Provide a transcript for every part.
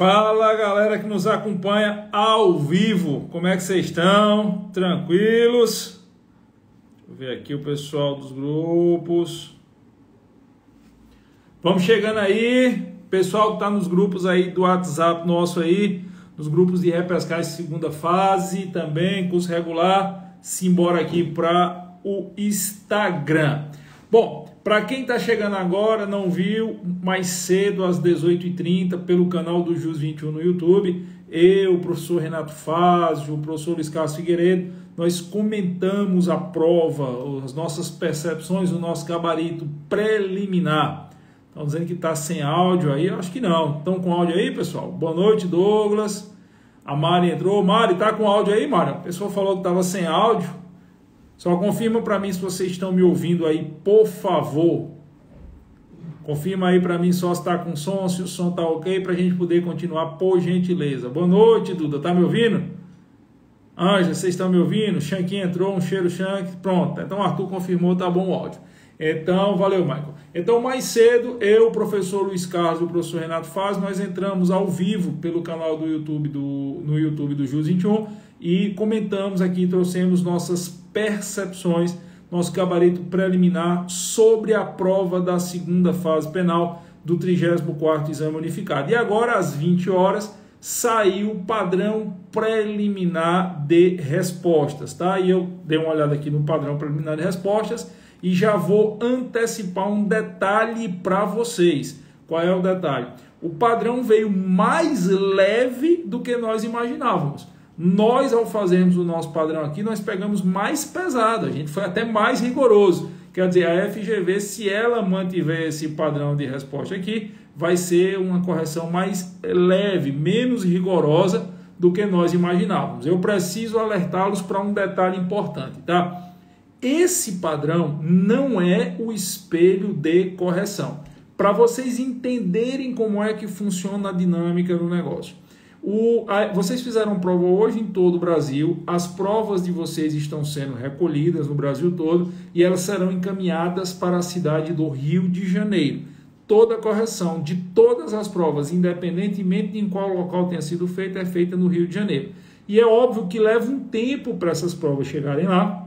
Fala, galera que nos acompanha ao vivo. Como é que vocês estão? Tranquilos? Deixa eu ver aqui o pessoal dos grupos. Vamos chegando aí. Pessoal que está nos grupos aí do WhatsApp nosso aí, nos grupos de repescagem segunda fase também, curso regular, simbora aqui para o Instagram. Bom, para quem está chegando agora, não viu, mais cedo, às 18h30, pelo canal do Jus21 no YouTube, eu, o professor Renato Fazio, o professor Luiz Carlos Figueiredo, nós comentamos a prova, as nossas percepções, o nosso gabarito preliminar. Estão dizendo que está sem áudio aí, eu acho que não. Estão com áudio aí, pessoal? Boa noite, Douglas. A Mari entrou. Mari, está com áudio aí, Mari? A pessoa falou que estava sem áudio. Só confirma para mim se vocês estão me ouvindo aí, por favor. Confirma aí para mim só se está com som, se o som está ok, para a gente poder continuar, por gentileza. Boa noite, Duda. Está me ouvindo? Ângela, vocês estão me ouvindo? Xanquinha entrou, um cheiro, Xanque. Pronto. Então, Arthur confirmou, tá bom o áudio. Então, valeu, Michael. Então, mais cedo, eu, o professor Luiz Carlos e o professor Renato Fazio, nós entramos ao vivo pelo canal do YouTube no YouTube do Jus21 e comentamos aqui, trouxemos nossas percepções, nosso gabarito preliminar sobre a prova da segunda fase penal do 34º Exame Unificado. E agora, às 20 horas, saiu o padrão preliminar de respostas, tá? E eu dei uma olhada aqui no padrão preliminar de respostas, e já vou antecipar um detalhe para vocês. Qual é o detalhe? O padrão veio mais leve do que nós imaginávamos. Nós, ao fazermos o nosso padrão aqui, nós pegamos mais pesado. A gente foi até mais rigoroso. Quer dizer, a FGV, se ela mantiver esse padrão de resposta aqui, vai ser uma correção mais leve, menos rigorosa do que nós imaginávamos. Eu preciso alertá-los para um detalhe importante, tá? Esse padrão não é o espelho de correção. Para vocês entenderem como é que funciona a dinâmica do negócio. Vocês fizeram prova hoje em todo o Brasil, as provas de vocês estão sendo recolhidas no Brasil todo e elas serão encaminhadas para a cidade do Rio de Janeiro. Toda a correção de todas as provas, independentemente de em qual local tenha sido feita, é feita no Rio de Janeiro. E é óbvio que leva um tempo para essas provas chegarem lá,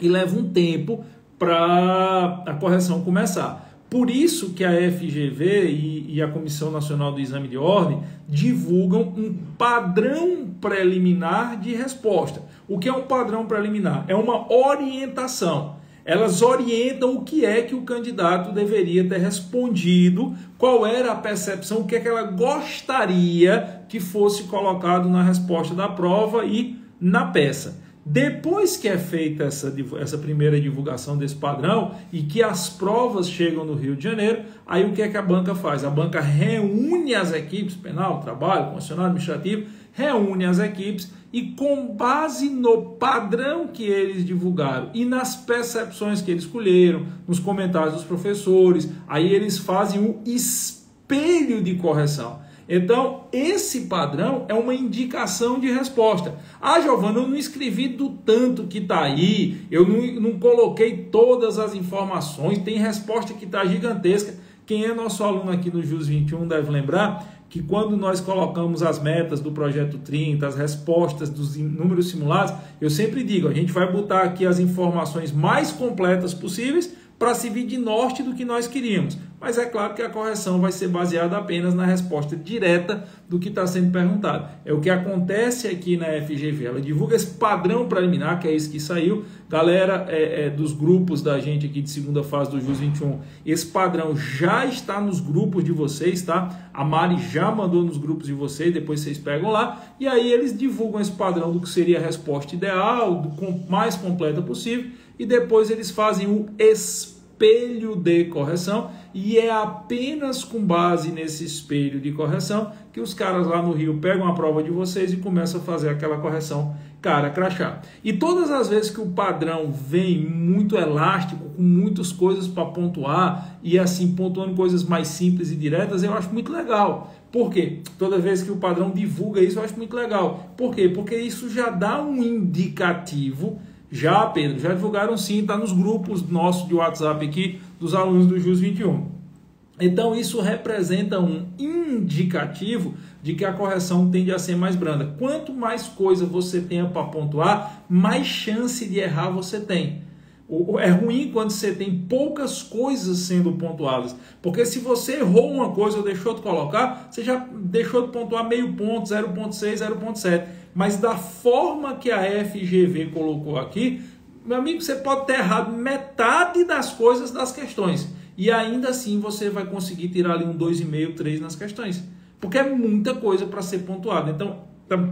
e leva um tempo para a correção começar. Por isso que a FGV e a Comissão Nacional do Exame de Ordem divulgam um padrão preliminar de resposta. O que é um padrão preliminar? É uma orientação. Elas orientam o que é que o candidato deveria ter respondido, qual era a percepção, o que é que ela gostaria que fosse colocado na resposta da prova e na peça. Depois que é feita essa primeira divulgação desse padrão e que as provas chegam no Rio de Janeiro, aí o que é que a banca faz? A banca reúne as equipes, penal, trabalho, constitucional, administrativo, reúne as equipes e com base no padrão que eles divulgaram e nas percepções que eles colheram, nos comentários dos professores, aí eles fazem um espelho de correção. Então, esse padrão é uma indicação de resposta. Ah, Giovana, eu não escrevi do tanto que está aí, eu não coloquei todas as informações, tem resposta que está gigantesca. Quem é nosso aluno aqui no Jus 21 deve lembrar que quando nós colocamos as metas do Projeto 30, as respostas dos números simulados, eu sempre digo, a gente vai botar aqui as informações mais completas possíveis para servir de norte do que nós queríamos. Mas é claro que a correção vai ser baseada apenas na resposta direta do que está sendo perguntado. É o que acontece aqui na FGV. Ela divulga esse padrão preliminar, que é esse que saiu. Galera dos grupos da gente aqui de segunda fase do Jus 21, esse padrão já está nos grupos de vocês, tá? A Mari já mandou nos grupos de vocês, depois vocês pegam lá. E aí eles divulgam esse padrão do que seria a resposta ideal, do mais completa possível. E depois eles fazem o espelho de correção e é apenas com base nesse espelho de correção que os caras lá no Rio pegam a prova de vocês e começam a fazer aquela correção cara crachá. E todas as vezes que o padrão vem muito elástico, com muitas coisas para pontuar e assim pontuando coisas mais simples e diretas, eu acho muito legal. Por quê? Toda vez que o padrão divulga isso, eu acho muito legal. Por quê? Porque isso já dá um indicativo. Já, Pedro, já divulgaram sim, está nos grupos nossos de WhatsApp aqui, dos alunos do Jus 21. Então isso representa um indicativo de que a correção tende a ser mais branda. Quanto mais coisa você tenha para pontuar, mais chance de errar você tem. É ruim quando você tem poucas coisas sendo pontuadas, porque se você errou uma coisa ou deixou de colocar, você já deixou de pontuar meio ponto, 0.6, 0.7. Mas da forma que a FGV colocou aqui, meu amigo, você pode ter errado metade das coisas das questões. E ainda assim você vai conseguir tirar ali um 2,5, 3 nas questões. Porque é muita coisa para ser pontuada. Então,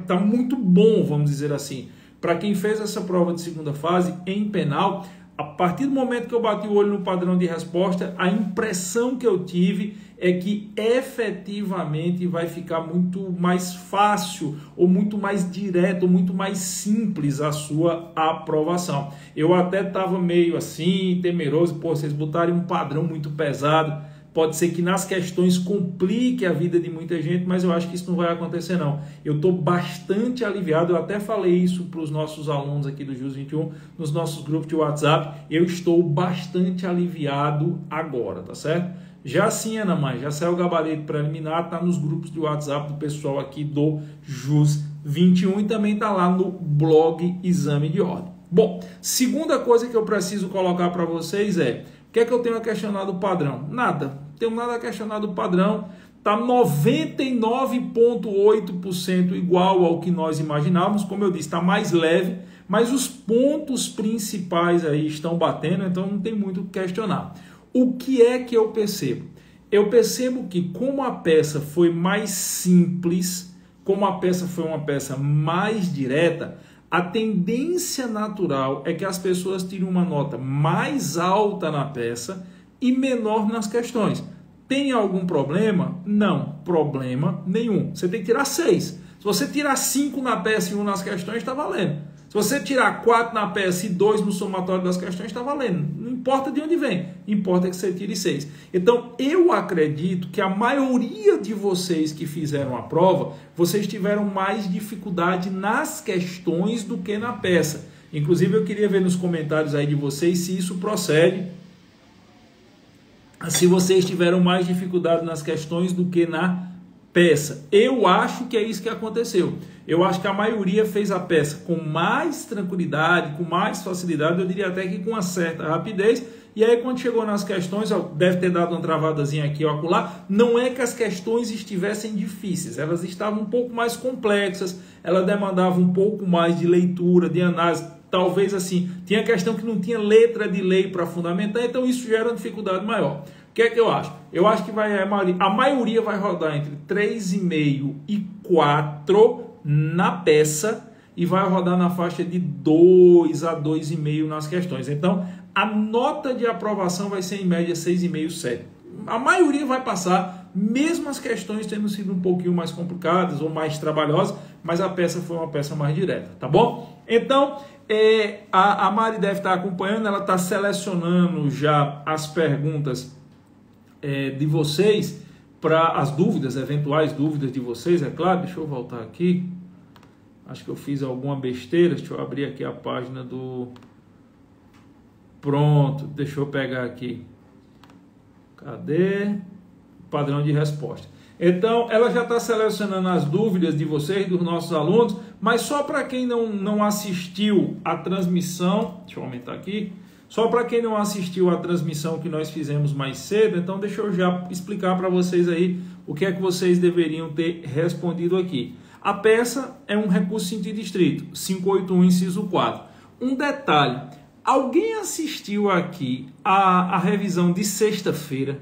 tá muito bom, vamos dizer assim. Para quem fez essa prova de segunda fase em penal, a partir do momento que eu bati o olho no padrão de resposta, a impressão que eu tive é que efetivamente vai ficar muito mais fácil, ou muito mais direto, ou muito mais simples a sua aprovação. Eu até estava meio assim, temeroso, pô, vocês botarem um padrão muito pesado, pode ser que nas questões complique a vida de muita gente, mas eu acho que isso não vai acontecer não. Eu estou bastante aliviado, eu até falei isso para os nossos alunos aqui do Jus21, nos nossos grupos de WhatsApp, eu estou bastante aliviado agora, tá certo? Já sim, Ana Mãe, já saiu o gabarito preliminar, está nos grupos de WhatsApp do pessoal aqui do Jus21 e também está lá no blog Exame de Ordem. Bom, segunda coisa que eu preciso colocar para vocês é... O que é que eu tenho a questionar do padrão? Nada. Tenho nada a questionar do padrão. Está 99,8% igual ao que nós imaginávamos. Como eu disse, está mais leve. Mas os pontos principais aí estão batendo, então não tem muito o que questionar. O que é que eu percebo? Eu percebo que como a peça foi mais simples, como a peça foi uma peça mais direta, a tendência natural é que as pessoas tirem uma nota mais alta na peça e menor nas questões. Tem algum problema? Não, problema nenhum. Você tem que tirar 6. Se você tirar 5 na peça e 1 nas questões, está valendo. Se você tirar 4 na peça e 2 no somatório das questões, está valendo. Não importa de onde vem, importa que você tire 6. Então, eu acredito que a maioria de vocês que fizeram a prova, vocês tiveram mais dificuldade nas questões do que na peça. Inclusive, eu queria ver nos comentários aí de vocês se isso procede. Se vocês tiveram mais dificuldade nas questões do que na peça. Eu acho que é isso que aconteceu. Eu acho que a maioria fez a peça com mais tranquilidade, com mais facilidade, eu diria até que com uma certa rapidez. E aí quando chegou nas questões, ó, deve ter dado uma travadazinha aqui ou acolá. Não é que as questões estivessem difíceis, elas estavam um pouco mais complexas, elas demandavam um pouco mais de leitura, de análise, talvez assim. Tinha questão que não tinha letra de lei para fundamentar, então isso gera uma dificuldade maior. O que é que eu acho? Eu acho que a maioria vai rodar entre 3,5 e 4 na peça e vai rodar na faixa de 2 a 2,5 nas questões. Então, a nota de aprovação vai ser em média 6,5, 7. A maioria vai passar, mesmo as questões tendo sido um pouquinho mais complicadas ou mais trabalhosas, mas a peça foi uma peça mais direta, tá bom? Então, a Mari deve estar acompanhando, ela está selecionando já as perguntas de vocês, para as dúvidas, eventuais dúvidas de vocês, é claro. Deixa eu voltar aqui, acho que eu fiz alguma besteira, deixa eu abrir aqui a página do... Pronto, deixa eu pegar aqui, cadê? Padrão de resposta. Então, ela já está selecionando as dúvidas de vocês, dos nossos alunos, mas só para quem não assistiu a transmissão, deixa eu aumentar aqui, só para quem não assistiu à transmissão que nós fizemos mais cedo, então deixa eu já explicar para vocês aí o que é que vocês deveriam ter respondido aqui. A peça é um recurso sentido estrito, 581, inciso 4. Um detalhe, alguém assistiu aqui a revisão de sexta-feira?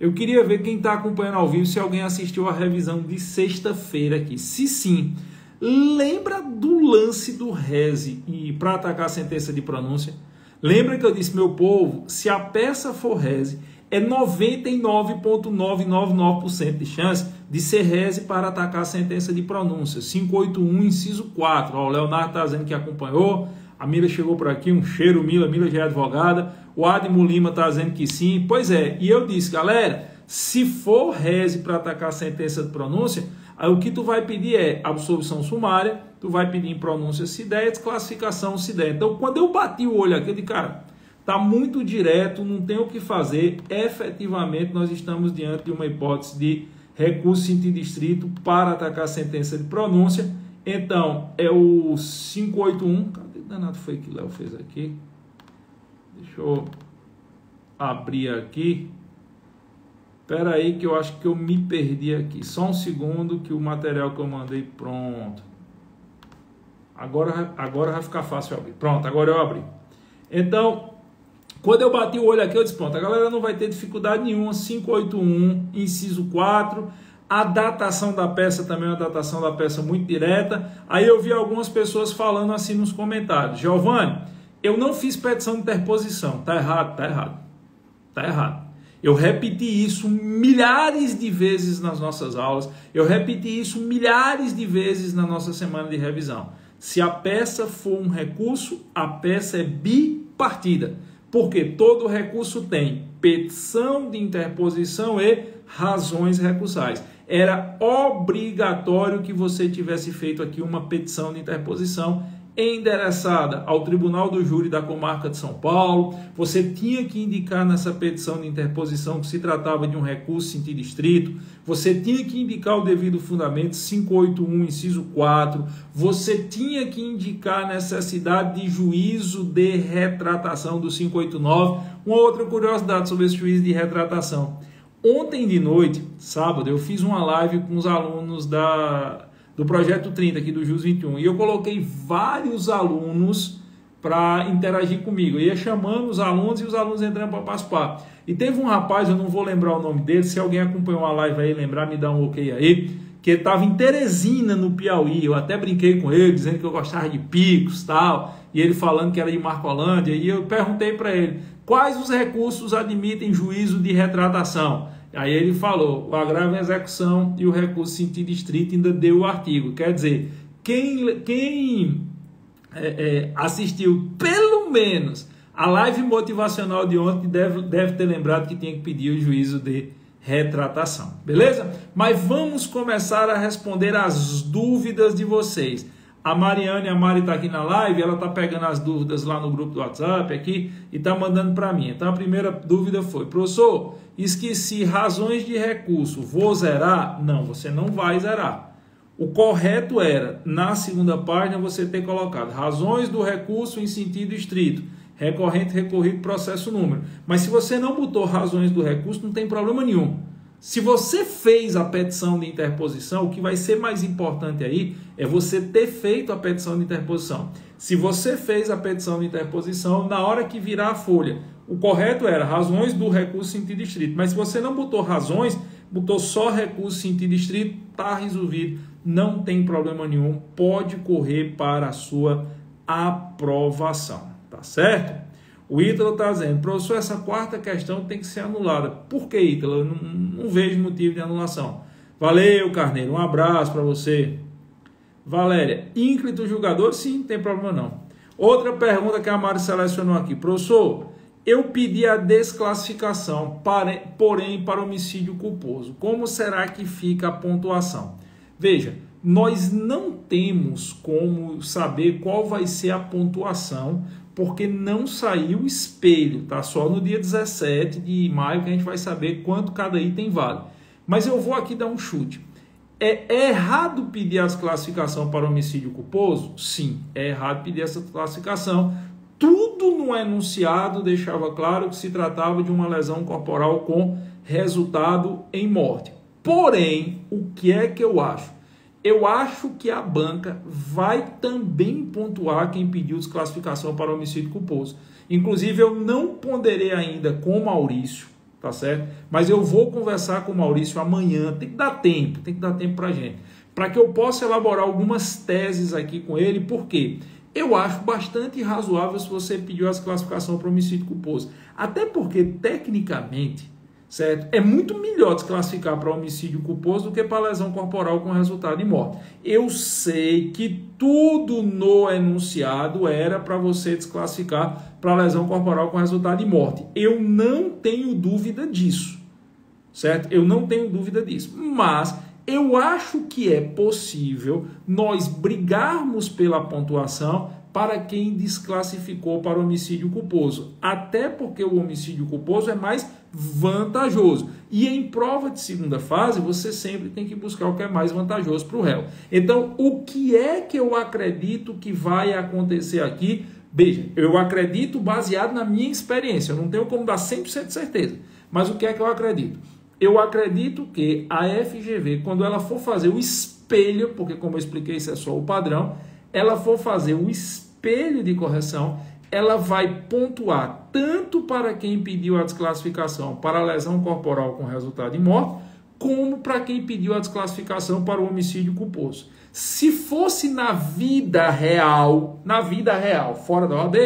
Eu queria ver quem está acompanhando ao vivo se alguém assistiu a revisão de sexta-feira aqui. Se sim, lembra do lance do reze e para atacar a sentença de pronúncia? Lembra que eu disse, meu povo, se a peça for reze, é 99,999% de chance de ser reze para atacar a sentença de pronúncia. 581, inciso 4. Ó, o Leonardo está dizendo que acompanhou. A Mila chegou por aqui, um cheiro, Mila. Mila já é advogada. O Admo Lima está dizendo que sim. Pois é, e eu disse, galera, se for reze para atacar a sentença de pronúncia, aí o que tu vai pedir é absolvição sumária, tu vai pedir em pronúncia se der, desclassificação se der. Então, quando eu bati o olho aqui, eu disse, cara, Está muito direto, não tem o que fazer. Efetivamente, nós estamos diante de uma hipótese de recurso sentido estrito para atacar a sentença de pronúncia. Então, é o 581... Cadê o danado foi que o Léo fez aqui? Deixa eu abrir aqui. Espera aí que eu acho que eu me perdi aqui. Só um segundo que o material que eu mandei... Pronto. Agora vai ficar fácil abrir. Pronto, agora eu abri. Então, quando eu bati o olho aqui, eu disse, pronto, a galera não vai ter dificuldade nenhuma. 581, inciso 4. A datação da peça também é uma datação da peça muito direta. Aí eu vi algumas pessoas falando assim nos comentários. Giovanni, eu não fiz petição de interposição. Tá errado, tá errado. Tá errado. Eu repeti isso milhares de vezes nas nossas aulas. Eu repeti isso milhares de vezes na nossa semana de revisão. Se a peça for um recurso, a peça é bipartida. Porque todo recurso tem petição de interposição e razões recursais. Era obrigatório que você tivesse feito aqui uma petição de interposição endereçada ao Tribunal do Júri da Comarca de São Paulo. Você tinha que indicar nessa petição de interposição que se tratava de um recurso sentido estrito. Você tinha que indicar o devido fundamento, 581, inciso 4. Você tinha que indicar a necessidade de juízo de retratação do 589. Uma outra curiosidade sobre esse juízo de retratação. Ontem de noite, sábado, eu fiz uma live com os alunos do Projeto 30 aqui do Jus21, e eu coloquei vários alunos para interagir comigo, eu ia chamando os alunos e os alunos entrando para participar, e teve um rapaz, eu não vou lembrar o nome dele, se alguém acompanhou a live aí, lembrar, me dá um ok aí, que estava em Teresina, no Piauí, eu até brinquei com ele, dizendo que eu gostava de picos e tal, e ele falando que era de Marcolândia, e eu perguntei para ele, quais os recursos admitem juízo de retratação? Aí ele falou, o agravo em execução e o recurso sentido estrito ainda deu o artigo. Quer dizer, quem assistiu pelo menos a live motivacional de ontem deve ter lembrado que tinha que pedir o juízo de retratação. Beleza? Mas vamos começar a responder as dúvidas de vocês. A Mariana e a Mari estão aqui na live, ela está pegando as dúvidas lá no grupo do WhatsApp aqui e está mandando para mim. Então a primeira dúvida foi, professor, esqueci razões de recurso, vou zerar? Não, você não vai zerar. O correto era, na segunda página, você ter colocado razões do recurso em sentido estrito, recorrente, recorrido, processo, número. Mas se você não botou razões do recurso, não tem problema nenhum. Se você fez a petição de interposição, o que vai ser mais importante aí é você ter feito a petição de interposição. Se você fez a petição de interposição, na hora que virar a folha, o correto era razões do recurso sentido estrito. Mas se você não botou razões, botou só recurso sentido estrito, está resolvido, não tem problema nenhum, pode correr para a sua aprovação, tá certo? O Ítalo está dizendo, professor, essa quarta questão tem que ser anulada. Por que, Ítalo? Eu não vejo motivo de anulação. Valeu, Carneiro. Um abraço para você. Valéria, ínclito julgador? Sim, não tem problema não. Outra pergunta que a Mari selecionou aqui. Professor, eu pedi a desclassificação, porém para homicídio culposo. Como será que fica a pontuação? Veja, nós não temos como saber qual vai ser a pontuação, porque não saiu o espelho, tá? Só no dia 17 de maio que a gente vai saber quanto cada item vale. Mas eu vou aqui dar um chute. É errado pedir a classificação para homicídio culposo? Sim, é errado pedir essa classificação. Tudo no enunciado deixava claro que se tratava de uma lesão corporal com resultado em morte. Porém, o que é que eu acho? Eu acho que a banca vai também pontuar quem pediu desclassificação para homicídio culposo. Inclusive, eu não ponderei ainda com o Maurício, tá certo? Mas eu vou conversar com o Maurício amanhã, tem que dar tempo pra gente. Para que eu possa elaborar algumas teses aqui com ele, porque eu acho bastante razoável se você pediu a desclassificação para homicídio culposo. Até porque, tecnicamente... Certo? É muito melhor desclassificar para homicídio culposo do que para lesão corporal com resultado de morte. Eu sei que tudo no enunciado era para você desclassificar para lesão corporal com resultado de morte. Eu não tenho dúvida disso, certo? Eu não tenho dúvida disso, mas eu acho que é possível nós brigarmos pela pontuação para quem desclassificou para homicídio culposo, até porque o homicídio culposo é mais vantajoso. E em prova de segunda fase, você sempre tem que buscar o que é mais vantajoso para o réu. Então, o que é que eu acredito que vai acontecer aqui? Veja, eu acredito baseado na minha experiência, eu não tenho como dar 100% de certeza. Mas o que é que eu acredito? Eu acredito que a FGV, quando ela for fazer o espelho, porque como eu expliquei, isso é só o padrão, ela for fazer o espelho de correção, ela vai pontuar tanto para quem pediu a desclassificação para a lesão corporal com resultado de morte, como para quem pediu a desclassificação para o homicídio culposo. Se fosse na vida real, fora da OAB,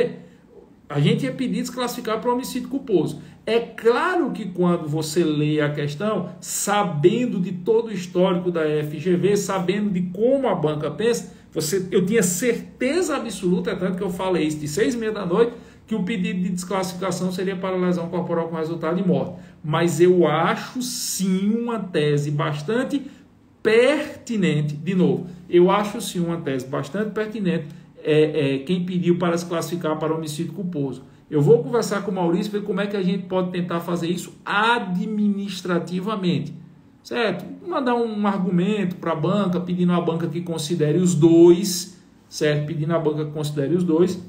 a gente ia pedir desclassificar para o homicídio culposo. É claro que quando você lê a questão, sabendo de todo o histórico da FGV, sabendo de como a banca pensa, eu tinha certeza absoluta, tanto que eu falei isso de 6h30 da noite, que o pedido de desclassificação seria para lesão corporal com resultado de morte. Mas eu acho sim uma tese bastante pertinente, de novo, eu acho sim uma tese bastante pertinente, quem pediu para se classificar para homicídio culposo. Eu vou conversar com o Maurício, ver como é que a gente pode tentar fazer isso administrativamente, certo? Mandar um argumento para a banca, pedindo à banca que considere os dois, certo? Pedindo à banca que considere os dois,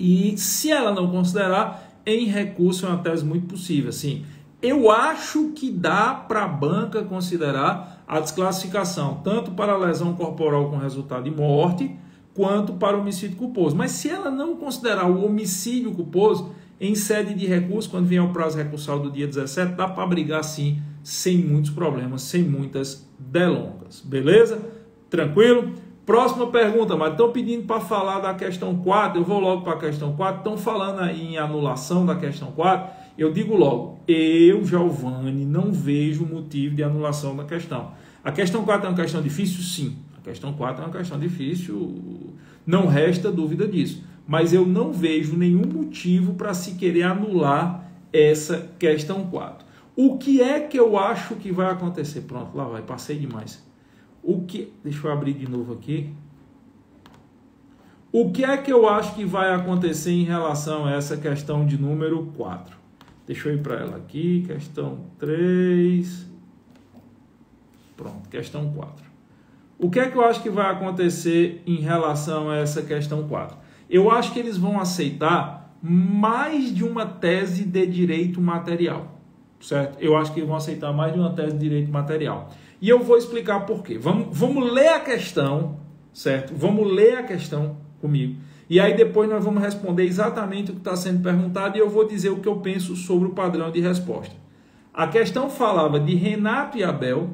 e se ela não considerar, em recurso é uma tese muito possível, assim. Eu acho que dá para a banca considerar a desclassificação, tanto para a lesão corporal com resultado de morte, quanto para o homicídio culposo. Mas se ela não considerar o homicídio culposo, em sede de recurso, quando vier o prazo recursal do dia 17, dá para brigar sim, sem muitos problemas, sem muitas delongas. Beleza? Tranquilo? Próxima pergunta, mas estão pedindo para falar da questão 4, eu vou logo para a questão 4, estão falando aí em anulação da questão 4, eu digo logo, eu, Giovanni, não vejo motivo de anulação da questão. A questão 4 é uma questão difícil? Sim. Questão 4 é uma questão difícil, não resta dúvida disso. Mas eu não vejo nenhum motivo para se querer anular essa questão 4. O que é que eu acho que vai acontecer? Pronto, lá vai, passei demais. Deixa eu abrir de novo aqui. O que é que eu acho que vai acontecer em relação a essa questão de número 4? Deixa eu ir para ela aqui, questão 3. Pronto, questão 4. O que é que eu acho que vai acontecer em relação a essa questão 4? Eu acho que eles vão aceitar mais de uma tese de direito material, certo? Eu acho que eles vão aceitar mais de uma tese de direito material. E eu vou explicar por quê. Vamos ler a questão, certo? Vamos ler a questão comigo. E aí depois nós vamos responder exatamente o que está sendo perguntado e eu vou dizer o que eu penso sobre o padrão de resposta. A questão falava de Renato e Abel,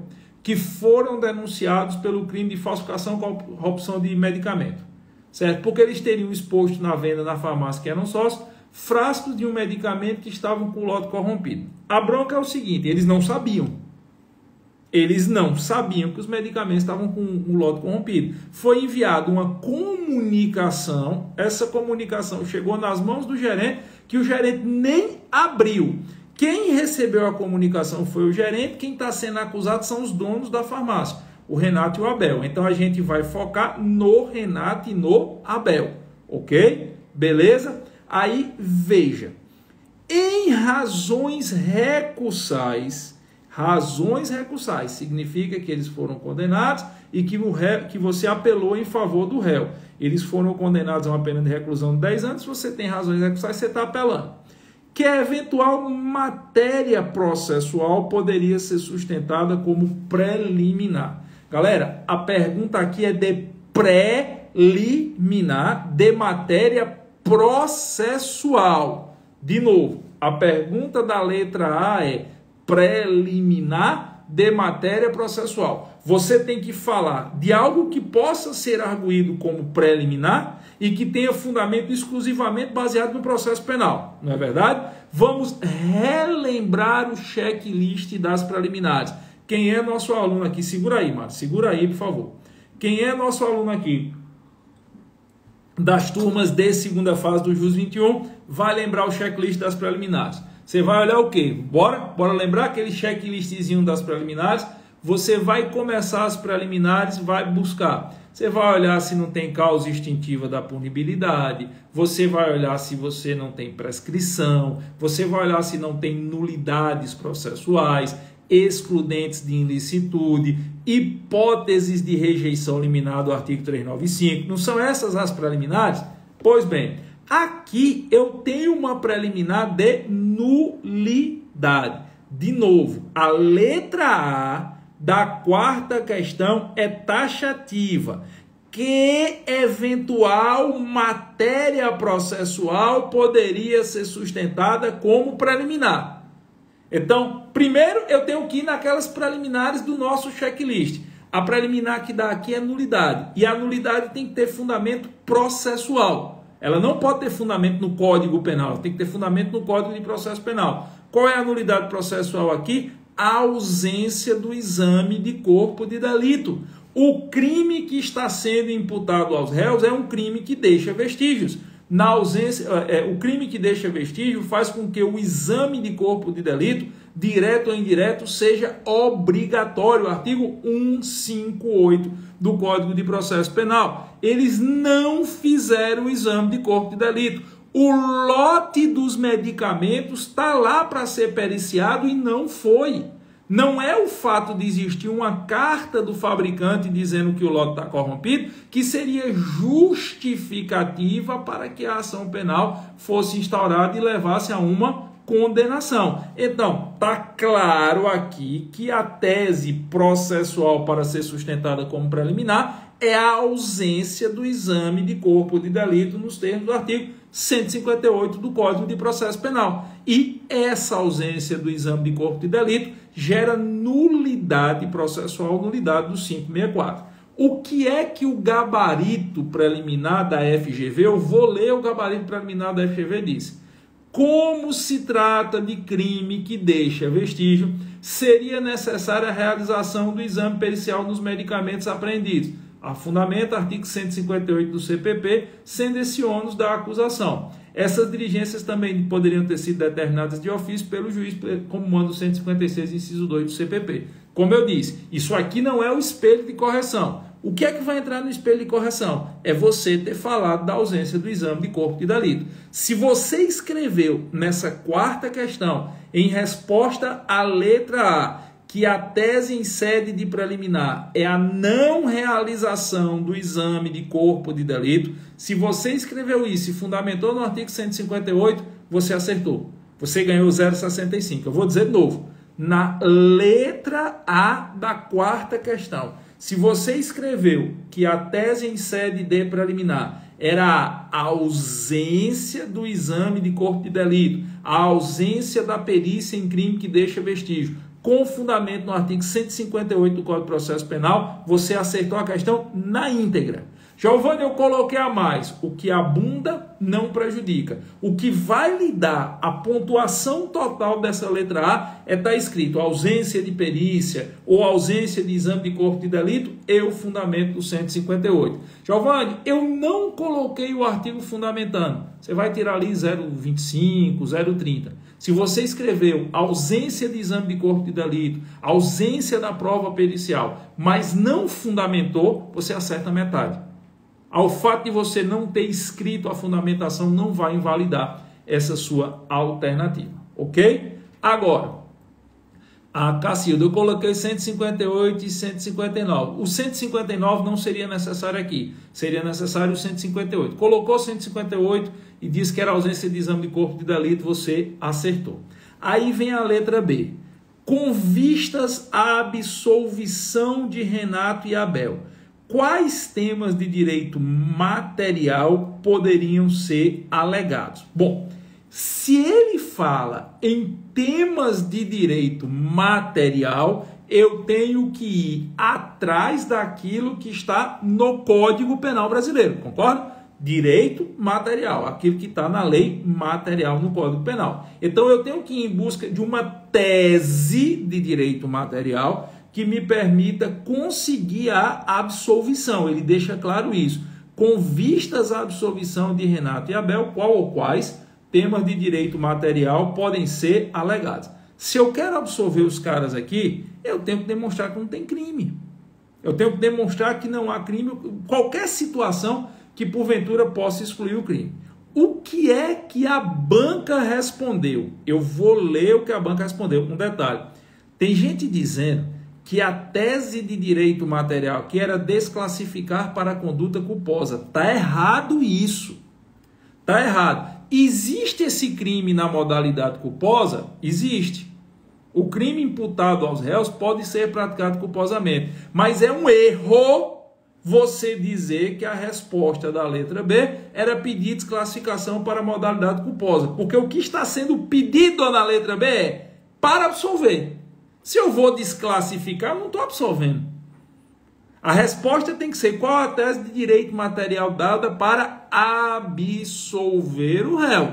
que foram denunciados pelo crime de falsificação com corrupção de medicamento, certo? Porque eles teriam exposto na venda na farmácia, que eram sócios, frascos de um medicamento que estavam com o lote corrompido. A bronca é o seguinte, eles não sabiam que os medicamentos estavam com o lote corrompido. Foi enviada uma comunicação, essa comunicação chegou nas mãos do gerente, que o gerente nem abriu. Quem recebeu a comunicação foi o gerente, quem está sendo acusado são os donos da farmácia, o Renato e o Abel. Então a gente vai focar no Renato e no Abel, ok? Beleza? Aí veja, em razões recursais significa que eles foram condenados e que o réu, que você apelou em favor do réu. Eles foram condenados a uma pena de reclusão de 10 anos, você tem razões recursais, você está apelando. Que a eventual matéria processual poderia ser sustentada como preliminar. Galera, a pergunta aqui é de preliminar, de matéria processual. De novo, a pergunta da letra A é preliminar de matéria processual. Você tem que falar de algo que possa ser arguído como preliminar e que tenha fundamento exclusivamente baseado no processo penal, não é verdade? Vamos relembrar o checklist das preliminares. Quem é nosso aluno aqui? Segura aí, Márcio, segura aí, por favor. Quem é nosso aluno aqui das turmas de segunda fase do Jus21 vai lembrar o checklist das preliminares. Você vai olhar o quê? Bora lembrar aquele checklistzinho das preliminares? Você vai começar as preliminares, vai buscar. Você vai olhar se não tem causa instintiva da punibilidade, você vai olhar se você não tem prescrição, você vai olhar se não tem nulidades processuais, excludentes de ilicitude, hipóteses de rejeição liminar do artigo 395. Não são essas as preliminares? Pois bem, aqui eu tenho uma preliminar de nulidade. De novo, a letra A da quarta questão é taxativa. Que eventual matéria processual poderia ser sustentada como preliminar? Então, primeiro eu tenho que ir naquelas preliminares do nosso checklist. A preliminar que dá aqui é nulidade. E a nulidade tem que ter fundamento processual. Ela não pode ter fundamento no Código Penal, tem que ter fundamento no Código de Processo Penal. Qual é a nulidade processual aqui? A ausência do exame de corpo de delito. O crime que está sendo imputado aos réus é um crime que deixa vestígios. Na ausência, o crime que deixa vestígio faz com que o exame de corpo de delito, direto ou indireto, seja obrigatório. Artigo 158 do Código de Processo Penal. Eles não fizeram o exame de corpo de delito. O lote dos medicamentos está lá para ser periciado e não foi. Não é o fato de existir uma carta do fabricante dizendo que o lote está corrompido que seria justificativa para que a ação penal fosse instaurada e levasse a uma condenação. Então, está claro aqui que a tese processual para ser sustentada como preliminar é a ausência do exame de corpo de delito nos termos do artigo 158 do Código de Processo Penal. E essa ausência do exame de corpo de delito gera nulidade processual, nulidade do 564. O que é que o gabarito preliminar da FGV, eu vou ler o gabarito preliminar da FGV, diz: como se trata de crime que deixa vestígio, seria necessária a realização do exame pericial nos medicamentos apreendidos. A fundamenta, artigo 158 do CPP, sendo esse ônus da acusação. Essas diligências também poderiam ter sido determinadas de ofício pelo juiz, como manda 156, inciso 2 do CPP. Como eu disse, isso aqui não é o espelho de correção. O que é que vai entrar no espelho de correção? É você ter falado da ausência do exame de corpo de delito. Se você escreveu nessa quarta questão, em resposta à letra A, que a tese em sede de preliminar é a não realização do exame de corpo de delito, se você escreveu isso e fundamentou no artigo 158, você acertou. Você ganhou 0,65. Eu vou dizer de novo. Na letra A da quarta questão, se você escreveu que a tese em sede de preliminar era a ausência do exame de corpo de delito, a ausência da perícia em crime que deixa vestígio, com fundamento no artigo 158 do Código de Processo Penal, você acertou a questão na íntegra. Giovanni, eu coloquei a mais. O que abunda não prejudica. O que vai lhe dar a pontuação total dessa letra A é estar escrito ausência de perícia ou ausência de exame de corpo de delito e o fundamento do 158. Giovanni, eu não coloquei o artigo fundamentando. Você vai tirar ali 0,25, 0,30. Se você escreveu ausência de exame de corpo de delito, ausência da prova pericial, mas não fundamentou, você acerta a metade. Ao fato de você não ter escrito a fundamentação, não vai invalidar essa sua alternativa, ok? Agora, a Cacilda, eu coloquei 158 e 159. O 159 não seria necessário aqui, seria necessário o 158. Colocou 158 e diz que era ausência de exame de corpo de delito, você acertou. Aí vem a letra B. Com vistas à absolvição de Renato e Abel, quais temas de direito material poderiam ser alegados? Bom, se ele fala em temas de direito material, eu tenho que ir atrás daquilo que está no Código Penal brasileiro, concorda? Direito material, aquilo que está na lei material no Código Penal. Então eu tenho que ir em busca de uma tese de direito material que me permita conseguir a absolvição. Ele deixa claro isso. Com vistas à absolvição de Renato e Abel, qual ou quais temas de direito material podem ser alegados? Se eu quero absolver os caras aqui, eu tenho que demonstrar que não tem crime. Eu tenho que demonstrar que não há crime, qualquer situação que porventura possa excluir o crime. O que é que a banca respondeu? Eu vou ler o que a banca respondeu, um detalhe. Tem gente dizendo que a tese de direito material, que era desclassificar para a conduta culposa, está errado isso. Está errado. Existe esse crime na modalidade culposa? Existe. O crime imputado aos réus pode ser praticado culposamente, mas é um erro você dizer que a resposta da letra B era pedir desclassificação para a modalidade culposa, porque o que está sendo pedido na letra B é para absolver. Se eu vou desclassificar, eu não estou absolvendo. A resposta tem que ser qual a tese de direito material dada para absolver o réu.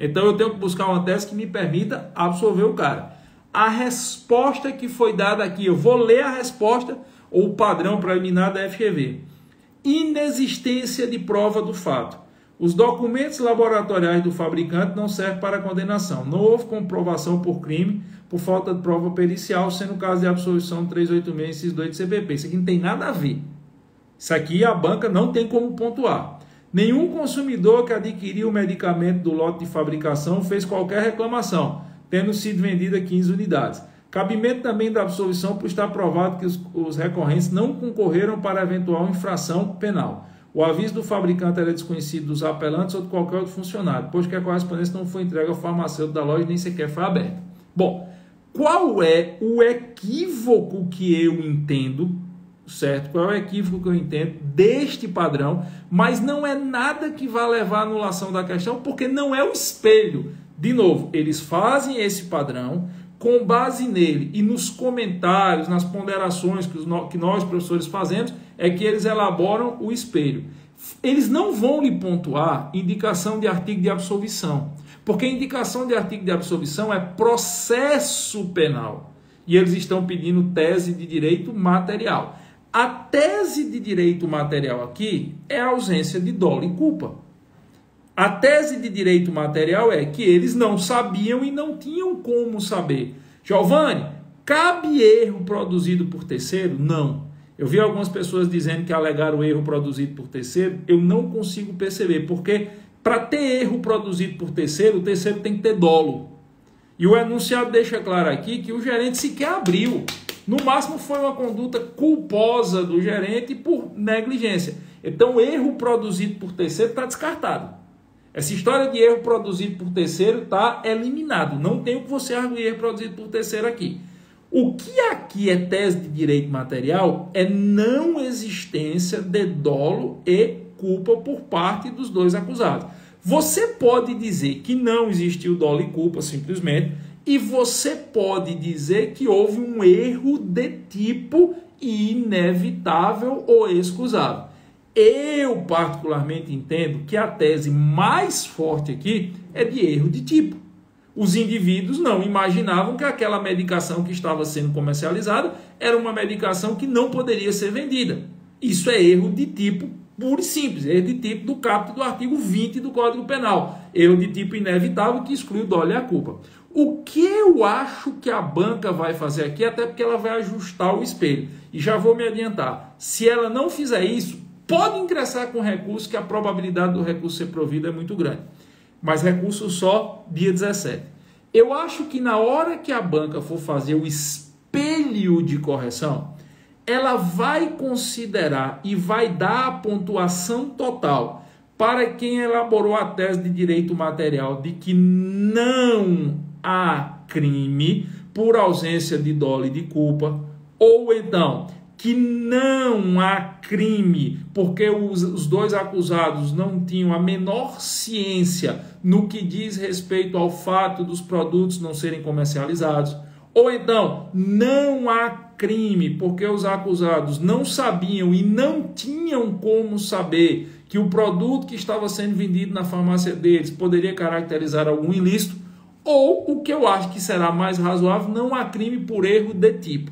Então eu tenho que buscar uma tese que me permita absolver o cara. A resposta que foi dada aqui, eu vou ler a resposta ou o padrão preliminar da FGV. Inexistência de prova do fato. Os documentos laboratoriais do fabricante não servem para condenação. Não houve comprovação por crime por falta de prova pericial, sendo o caso de absolvição 386 e 2 de CPP. Isso aqui não tem nada a ver. Isso aqui a banca não tem como pontuar. Nenhum consumidor que adquiriu o medicamento do lote de fabricação fez qualquer reclamação, tendo sido vendida 15 unidades. Cabimento também da absolvição por estar provado que os recorrentes não concorreram para eventual infração penal. O aviso do fabricante era desconhecido dos apelantes ou de qualquer outro funcionário, pois que a correspondência não foi entregue ao farmacêutico da loja e nem sequer foi aberta. Bom, qual é o equívoco que eu entendo, certo? Qual é o equívoco que eu entendo deste padrão, mas não é nada que vá levar à anulação da questão, porque não é o espelho. De novo, eles fazem esse padrão, com base nele e nos comentários, nas ponderações que nós, professores, fazemos, é que eles elaboram o espelho. Eles não vão lhe pontuar indicação de artigo de absolvição, porque indicação de artigo de absolvição é processo penal. E eles estão pedindo tese de direito material. A tese de direito material aqui é a ausência de dolo e culpa. A tese de direito material é que eles não sabiam e não tinham como saber. Giovanni, cabe erro produzido por terceiro? Não. Eu vi algumas pessoas dizendo que alegaram erro produzido por terceiro. Eu não consigo perceber, porque para ter erro produzido por terceiro, o terceiro tem que ter dolo. E o enunciado deixa claro aqui que o gerente sequer abriu. No máximo foi uma conduta culposa do gerente por negligência. Então, erro produzido por terceiro está descartado. Essa história de erro produzido por terceiro está eliminado. Não tem o que você arguir erro produzido por terceiro aqui. O que aqui é tese de direito material é não existência de dolo e culpa por parte dos dois acusados. Você pode dizer que não existiu dolo e culpa simplesmente, e você pode dizer que houve um erro de tipo inevitável ou excusável. Eu particularmente entendo que a tese mais forte aqui é de erro de tipo. Os indivíduos não imaginavam que aquela medicação que estava sendo comercializada era uma medicação que não poderia ser vendida. Isso é erro de tipo puro e simples, erro de tipo do caput do artigo 20 do Código Penal. Erro de tipo inevitável que exclui o dolo e a culpa. O que eu acho que a banca vai fazer aqui, até porque ela vai ajustar o espelho. E já vou me adiantar, se ela não fizer isso, pode ingressar com recurso, que a probabilidade do recurso ser provido é muito grande. Mas recurso só dia 17. Eu acho que na hora que a banca for fazer o espelho de correção, ela vai considerar e vai dar a pontuação total para quem elaborou a tese de direito material de que não há crime por ausência de dolo e de culpa, ou então que não há crime, porque os dois acusados não tinham a menor ciência no que diz respeito ao fato dos produtos não serem comercializados, ou então não há crime, porque os acusados não sabiam e não tinham como saber que o produto que estava sendo vendido na farmácia deles poderia caracterizar algum ilícito, ou o que eu acho que será mais razoável, não há crime por erro de tipo.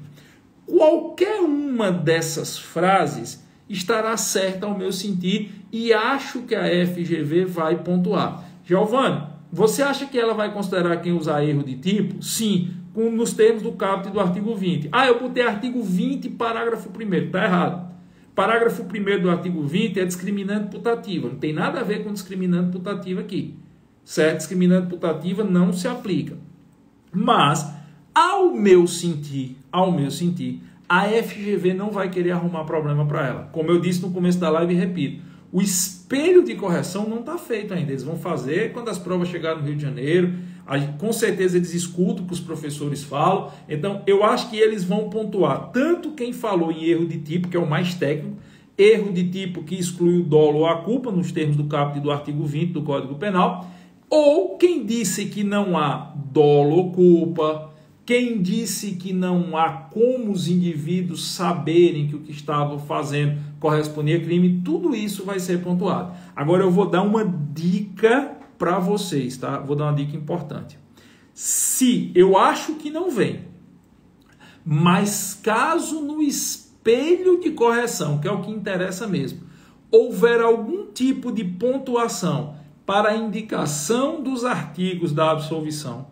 Qualquer uma dessas frases estará certa ao meu sentir e acho que a FGV vai pontuar. Giovanni, você acha que ela vai considerar quem usar erro de tipo? Sim, nos termos do caput do artigo 20. Ah, eu botei artigo 20, parágrafo 1º. Está errado. Parágrafo 1º do artigo 20 é discriminante putativa. Não tem nada a ver com discriminante putativa aqui. Certo? Discriminante putativa não se aplica. Mas, ao meu sentir, a FGV não vai querer arrumar problema para ela. Como eu disse no começo da live e repito, o espelho de correção não está feito ainda. Eles vão fazer quando as provas chegarem no Rio de Janeiro. Com certeza eles escutam o que os professores falam. Então, eu acho que eles vão pontuar tanto quem falou em erro de tipo, que é o mais técnico, erro de tipo que exclui o dolo ou a culpa, nos termos do caput do artigo 20 do Código Penal, ou quem disse que não há dolo ou culpa, quem disse que não há como os indivíduos saberem que o que estavam fazendo correspondia a crime, tudo isso vai ser pontuado. Agora eu vou dar uma dica para vocês, tá? Vou dar uma dica importante. Se eu acho que não vem, mas caso no espelho de correção, que é o que interessa mesmo, houver algum tipo de pontuação para a indicação dos artigos da absolvição,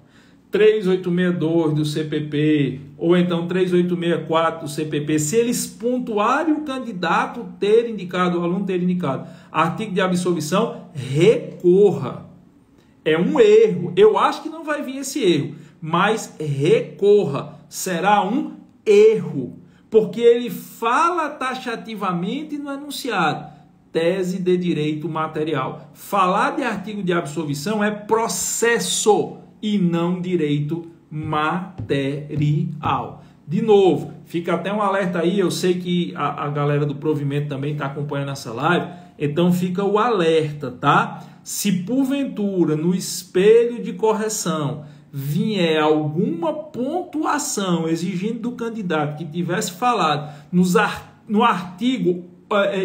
3862 do CPP, ou então 3864 do CPP, se eles pontuarem o candidato ter indicado, o aluno ter indicado artigo de absolvição, recorra. É um erro. Eu acho que não vai vir esse erro, mas recorra. Será um erro, porque ele fala taxativamente no enunciado. Tese de direito material. Falar de artigo de absolvição é processo e não direito material. De novo, fica até um alerta aí. Eu sei que a galera do provimento também está acompanhando essa live. Então fica o alerta, tá? Se porventura no espelho de correção vier alguma pontuação exigindo do candidato que tivesse falado no artigo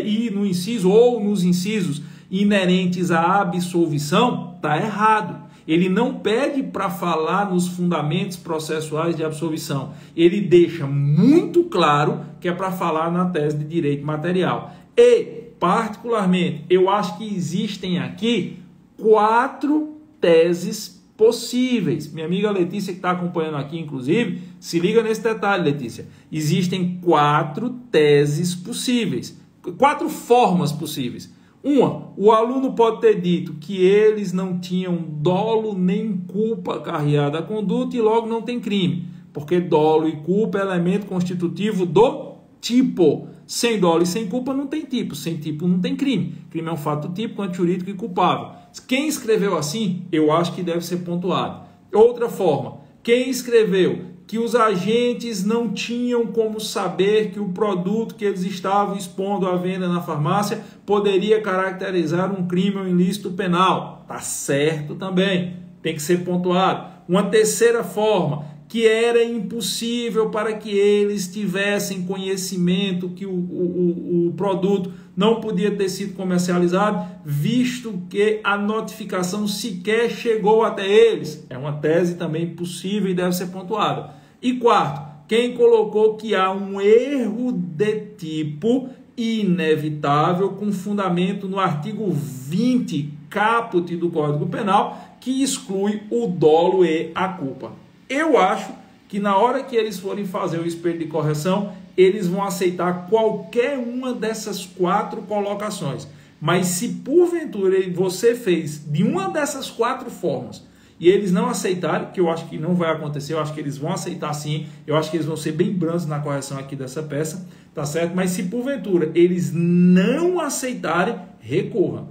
e no inciso ou nos incisos inerentes à absolvição, tá errado. Ele não pede para falar nos fundamentos processuais de absolvição. Ele deixa muito claro que é para falar na tese de direito material. E particularmente, eu acho que existem aqui 4 teses possíveis. Minha amiga Letícia, que está acompanhando aqui, inclusive, se liga nesse detalhe, Letícia. Existem 4 teses possíveis, 4 formas possíveis. Uma, o aluno pode ter dito que eles não tinham dolo nem culpa acarreada à conduta e logo não tem crime, porque dolo e culpa é elemento constitutivo do tipo. Sem dolo e sem culpa não tem tipo. Sem tipo não tem crime. Crime é um fato típico, antijurídico e culpável. Quem escreveu assim, eu acho que deve ser pontuado. Outra forma, quem escreveu que os agentes não tinham como saber que o produto que eles estavam expondo à venda na farmácia poderia caracterizar um crime ou ilícito penal. Tá certo também. Tem que ser pontuado. Uma terceira forma, que era impossível para que eles tivessem conhecimento que o produto não podia ter sido comercializado, visto que a notificação sequer chegou até eles. É uma tese também possível e deve ser pontuada. E quarto, quem colocou que há um erro de tipo inevitável com fundamento no artigo 20, caput do Código Penal, que exclui o dolo e a culpa. Eu acho que na hora que eles forem fazer o espelho de correção, eles vão aceitar qualquer uma dessas 4 colocações. Mas se porventura você fez de uma dessas 4 formas e eles não aceitarem, que eu acho que não vai acontecer, eu acho que eles vão aceitar sim, eu acho que eles vão ser bem brancos na correção aqui dessa peça, tá certo? Mas se porventura eles não aceitarem, recorra.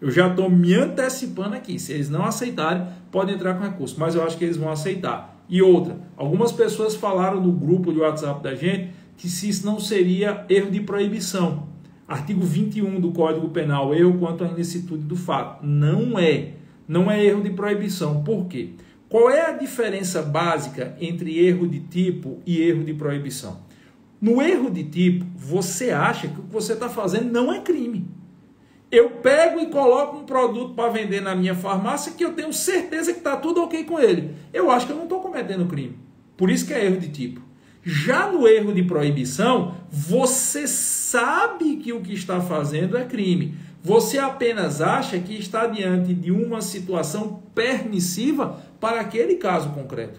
Eu já estou me antecipando aqui. Se eles não aceitarem, podem entrar com recurso. Mas eu acho que eles vão aceitar. E outra, algumas pessoas falaram no grupo de WhatsApp da gente que se isso não seria erro de proibição. Artigo 21 do Código Penal, erro quanto à ilicitude do fato. Não é. Não é erro de proibição. Por quê? Qual é a diferença básica entre erro de tipo e erro de proibição? No erro de tipo, você acha que o que você está fazendo não é crime. Eu pego e coloco um produto para vender na minha farmácia que eu tenho certeza que está tudo ok com ele. Eu acho que eu não estou cometendo crime. Por isso que é erro de tipo. Já no erro de proibição, você sabe que o que está fazendo é crime. Você apenas acha que está diante de uma situação permissiva para aquele caso concreto.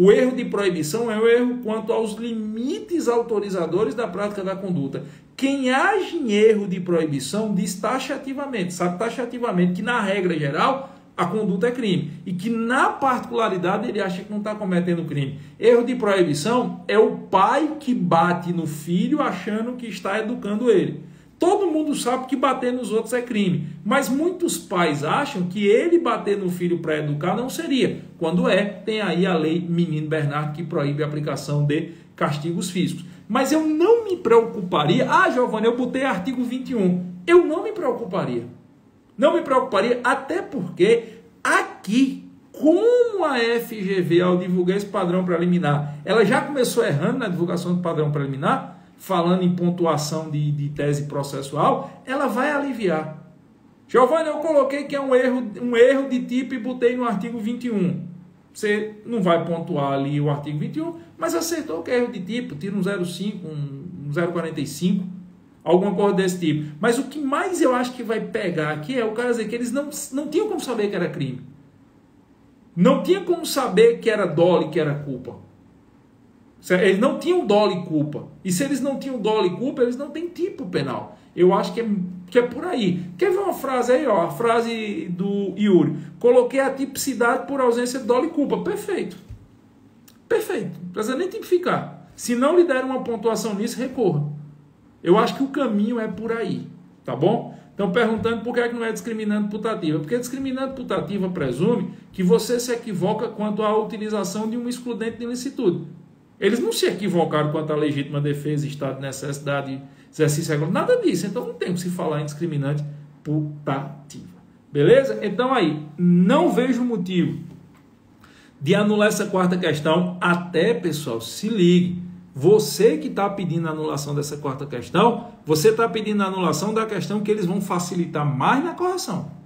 O erro de proibição é o erro quanto aos limites autorizadores da prática da conduta. Quem age em erro de proibição diz taxativamente, sabe taxativamente que na regra geral a conduta é crime e que na particularidade ele acha que não está cometendo crime. Erro de proibição é o pai que bate no filho achando que está educando ele. Todo mundo sabe que bater nos outros é crime, mas muitos pais acham que ele bater no filho para educar não seria. Quando é, tem aí a lei Menino Bernardo que proíbe a aplicação de castigos físicos. Mas eu não me preocuparia... Ah, Giovanni, eu botei artigo 21. Eu não me preocuparia. Não me preocuparia, até porque aqui, como a FGV, ao divulgar esse padrão preliminar, ela já começou errando na divulgação do padrão preliminar, falando em pontuação de tese processual, ela vai aliviar. Giovanni, eu coloquei que é um erro de tipo e botei no artigo 21. Você não vai pontuar ali o artigo 21, mas aceitou que é erro de tipo, tira um 0,5, um 0,45, alguma coisa desse tipo. Mas o que mais eu acho que vai pegar aqui é o cara dizer que eles não tinham como saber que era crime. Não tinha como saber que era dolo, que era culpa. Eles não tinham dolo e culpa. E se eles não tinham dolo e culpa, eles não têm tipo penal. Eu acho que é por aí. Quer ver uma frase aí? Ó, a frase do Yuri. Coloquei a tipicidade por ausência de dolo e culpa. Perfeito. Perfeito. Não precisa nem tipificar. Se não lhe der uma pontuação nisso, recorra. Eu acho que o caminho é por aí. Tá bom? Então, perguntando por que é que não é discriminante putativa. Porque discriminante putativa presume que você se equivoca quanto à utilização de um excludente de ilicitude. Eles não se equivocaram quanto à legítima defesa, estado de necessidade, exercício regular, nada disso. Então não tem que se falar em discriminante putativa. Beleza? Então aí, não vejo motivo de anular essa quarta questão. Até, pessoal, se ligue. Você que está pedindo a anulação dessa quarta questão, você está pedindo a anulação da questão que eles vão facilitar mais na correção.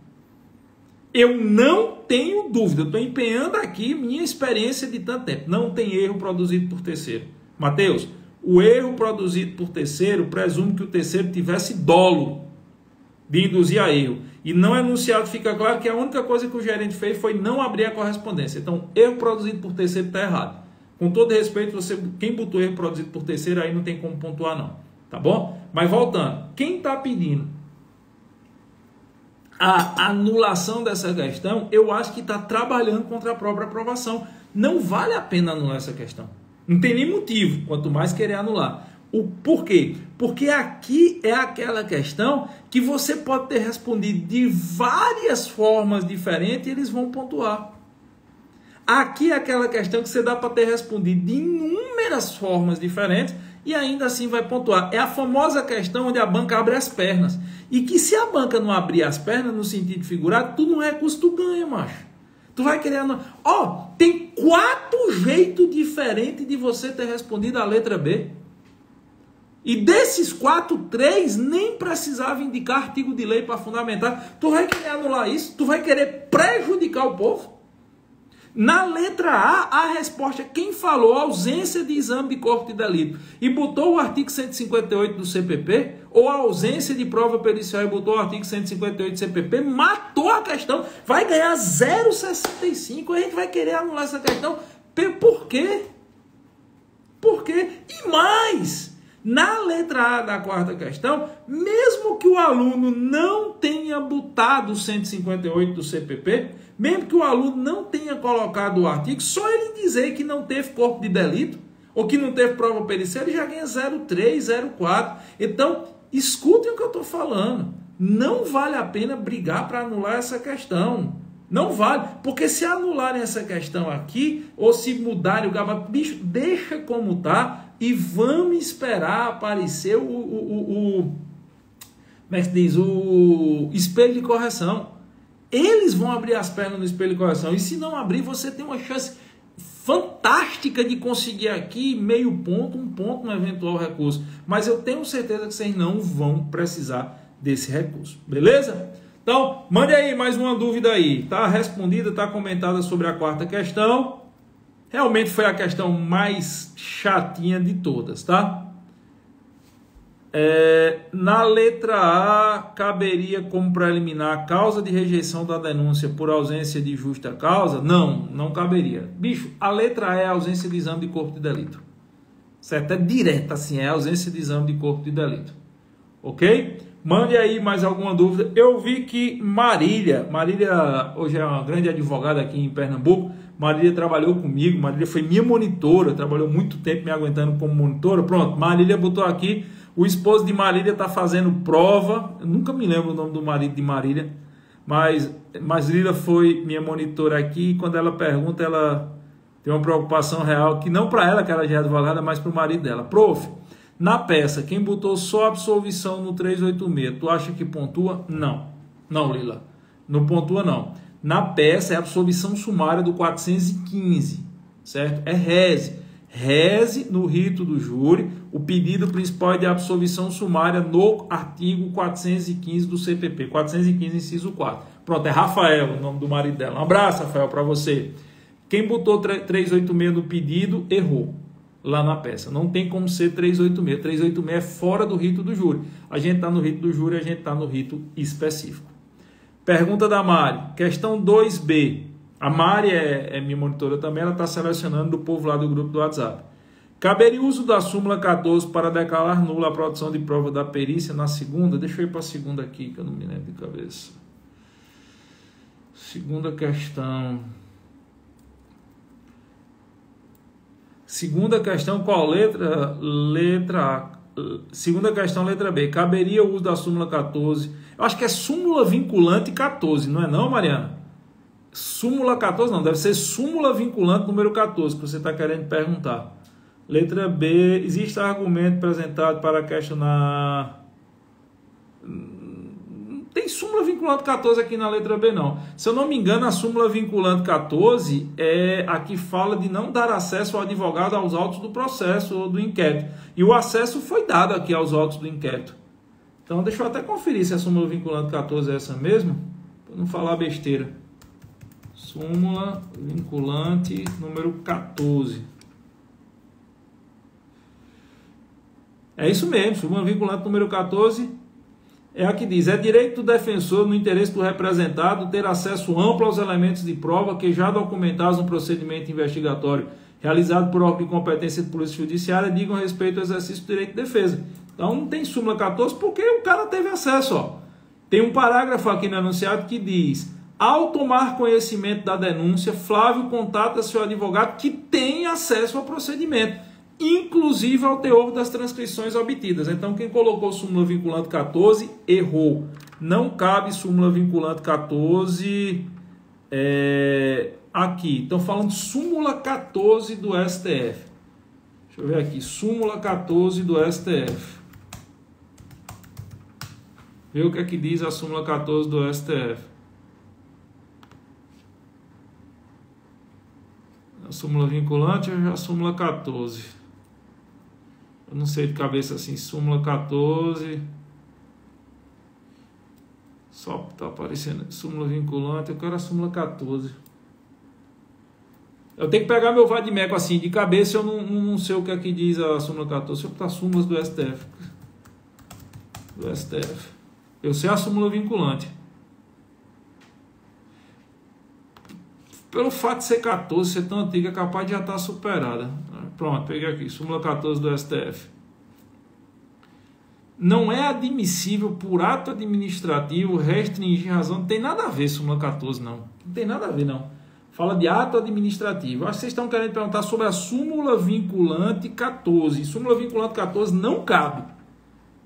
Eu não tenho dúvida, eu estou empenhando aqui minha experiência de tanto tempo. Não tem erro produzido por terceiro. Mateus, o erro produzido por terceiro presume que o terceiro tivesse dolo de induzir a erro. E não enunciado fica claro que a única coisa que o gerente fez foi não abrir a correspondência. Então, erro produzido por terceiro está errado. Com todo respeito, você, quem botou erro produzido por terceiro aí não tem como pontuar não. Tá bom? Mas voltando, quem está pedindo a anulação dessa questão, eu acho que está trabalhando contra a própria aprovação. Não vale a pena anular essa questão. Não tem nem motivo, quanto mais querer anular. Por quê? Porque aqui é aquela questão que você pode ter respondido de várias formas diferentes e eles vão pontuar. Aqui é aquela questão que você dá para ter respondido de inúmeras formas diferentes e ainda assim vai pontuar. É a famosa questão onde a banca abre as pernas. E que se a banca não abrir as pernas no sentido figurado, tu não é custo, tu ganha, macho. Tu vai querendo... Ó, tem 4 jeitos diferentes de você ter respondido a letra B. E desses 4, 3 nem precisava indicar artigo de lei para fundamentar. Tu vai querer anular isso? Tu vai querer prejudicar o povo? Na letra A, a resposta, quem falou ausência de exame de corpo de delito e botou o artigo 158 do CPP, ou a ausência de prova pericial e botou o artigo 158 do CPP, matou a questão, vai ganhar 0,65, a gente vai querer anular essa questão. Por quê? Por quê? E mais, na letra A da quarta questão, mesmo que o aluno não tenha botado o 158 do CPP, mesmo que o aluno não tenha colocado o artigo, só ele dizer que não teve corpo de delito ou que não teve prova pericial, ele já ganha 0,3, 0,4. Então, escutem o que eu estou falando. Não vale a pena brigar para anular essa questão. Não vale. Porque se anularem essa questão aqui, ou se mudarem o gabarito, bicho, deixa como está e vamos esperar aparecer como é que se diz? O espelho de correção. Eles vão abrir as pernas no espelho de correção. E se não abrir, você tem uma chance fantástica de conseguir aqui meio ponto, um ponto no eventual recurso. Mas eu tenho certeza que vocês não vão precisar desse recurso. Beleza? Então, mande aí mais uma dúvida aí. Tá respondida, tá comentada sobre a quarta questão. Realmente foi a questão mais chatinha de todas, tá? Na letra A, caberia como preliminar causa de rejeição da denúncia por ausência de justa causa? Não, não caberia. Bicho, a letra A é a ausência de exame de corpo de delito. Certo? É direta, assim, é a ausência de exame de corpo de delito. Ok? Mande aí mais alguma dúvida. Eu vi que Marília hoje é uma grande advogada aqui em Pernambuco. Marília trabalhou comigo, Marília foi minha monitora, trabalhou muito tempo me aguentando como monitora. Pronto, Marília botou aqui. O esposo de Marília está fazendo prova. Eu nunca me lembro o nome do marido de Marília, mas Lila foi minha monitora aqui. E quando ela pergunta, ela tem uma preocupação real, que não para ela, que ela já é advogada, mas para o marido dela. Prof, na peça, quem botou só absolvição no 386, tu acha que pontua? Não. Não, Lila. Não pontua, não. Na peça é absolvição sumária do 415, certo? É rese. Reze no rito do júri, o pedido principal é de absolvição sumária no artigo 415 do CPP, 415, inciso 4. Pronto, é Rafael, o nome do marido dela. Um abraço, Rafael, para você. Quem botou 386 no pedido, errou lá na peça. Não tem como ser 386. 386 é fora do rito do júri. A gente está no rito do júri, a gente está no rito específico. Pergunta da Mari. Questão 2B. A Mari é minha monitora também, ela está selecionando do povo lá do grupo do WhatsApp. Caberia o uso da súmula 14 para declarar nula a produção de prova da perícia na segunda? Deixa eu ir para a segunda aqui, que eu não me lembro de cabeça. Segunda questão. Segunda questão, qual letra? Letra A. Segunda questão, letra B. Caberia o uso da súmula 14? Eu acho que é súmula vinculante 14, não é não, Mariana? Súmula 14, não, deve ser súmula vinculante número 14, que você está querendo perguntar. Letra B, existe argumento apresentado para questionar... Não tem súmula vinculante 14 aqui na letra B, não. Se eu não me engano, a súmula vinculante 14 é a que fala de não dar acesso ao advogado aos autos do processo ou do inquérito. E o acesso foi dado aqui aos autos do inquérito. Então, deixa eu até conferir se a súmula vinculante 14 é essa mesmo, para não falar besteira. Súmula vinculante número 14. É isso mesmo, súmula vinculante número 14 é a que diz: é direito do defensor, no interesse do representado, ter acesso amplo aos elementos de prova que já documentados no procedimento investigatório realizado por órgão de competência de polícia judiciária digam respeito ao exercício do direito de defesa. Então não tem súmula 14 porque o cara teve acesso. Ó. Tem um parágrafo aqui no enunciado que diz: ao tomar conhecimento da denúncia, Flávio contata seu advogado que tem acesso ao procedimento, inclusive ao teor das transcrições obtidas. Então, quem colocou súmula vinculante 14 errou. Não cabe súmula vinculante 14 aqui. Estão falando súmula 14 do STF. Deixa eu ver aqui. Súmula 14 do STF. Vê o que é que diz a súmula 14 do STF. Súmula vinculante ou já súmula 14? Eu não sei de cabeça assim. Súmula 14. Só tá aparecendo. Súmula vinculante. Eu quero a súmula 14. Eu tenho que pegar meu vadimeco assim. De cabeça eu não sei o que aqui diz a súmula 14. Deixa eu botar súmulas do STF. Do STF. Eu sei a súmula vinculante. Pelo fato de ser 14, ser tão antiga, é capaz de já estar superada. Pronto, peguei aqui, súmula 14 do STF. Não é admissível por ato administrativo restringir razão. Não tem nada a ver súmula 14, não. Não tem nada a ver, não. Fala de ato administrativo. Acho que vocês estão querendo perguntar sobre a súmula vinculante 14. Súmula vinculante 14 não cabe.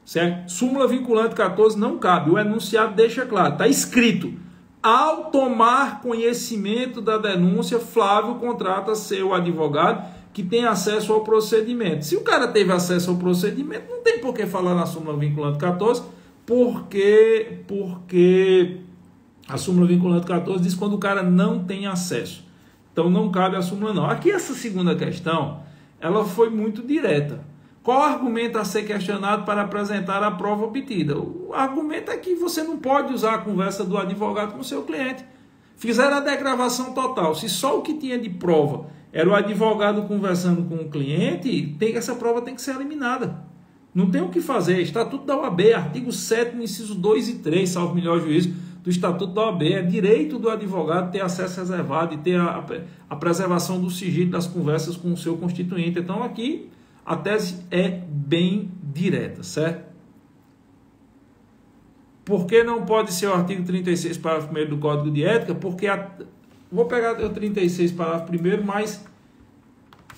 Certo? Súmula vinculante 14 não cabe. O enunciado deixa claro. Está escrito: ao tomar conhecimento da denúncia, Flávio contrata seu advogado que tem acesso ao procedimento. Se o cara teve acesso ao procedimento, não tem por que falar na súmula vinculante 14, porque a súmula vinculante 14 diz quando o cara não tem acesso. Então não cabe a súmula, não. Aqui essa segunda questão, ela foi muito direta. Qual argumento a ser questionado para apresentar a prova obtida? O argumento é que você não pode usar a conversa do advogado com o seu cliente. Fizeram a degravação total. Se só o que tinha de prova era o advogado conversando com o cliente, essa prova tem que ser eliminada. Não tem o que fazer. Estatuto da OAB, artigo 7º, inciso 2 e 3, salvo melhor juízo, do Estatuto da OAB. É direito do advogado ter acesso reservado e ter a preservação do sigilo das conversas com o seu constituinte. Então, aqui, a tese é bem direta, certo? Por que não pode ser o artigo 36, parágrafo 1º do Código de Ética? Porque vou pegar o 36, parágrafo 1º, mas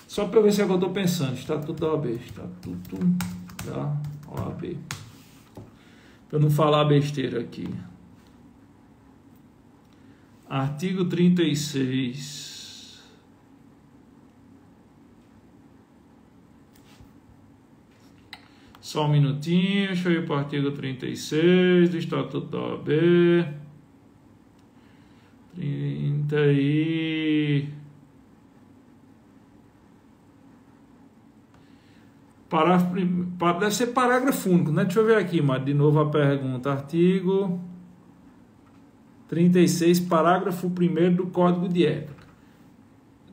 só para ver se é o que eu estou pensando. Estatuto da OAB. Estatuto da OAB. Para não falar besteira aqui. Artigo 36. Só um minutinho. Deixa eu ir para o artigo 36 do Estatuto da OAB. 30. Parágrafo, deve ser parágrafo único, né? Deixa eu ver aqui, Mari, de novo a pergunta. Artigo 36, parágrafo 1º do Código de Ética.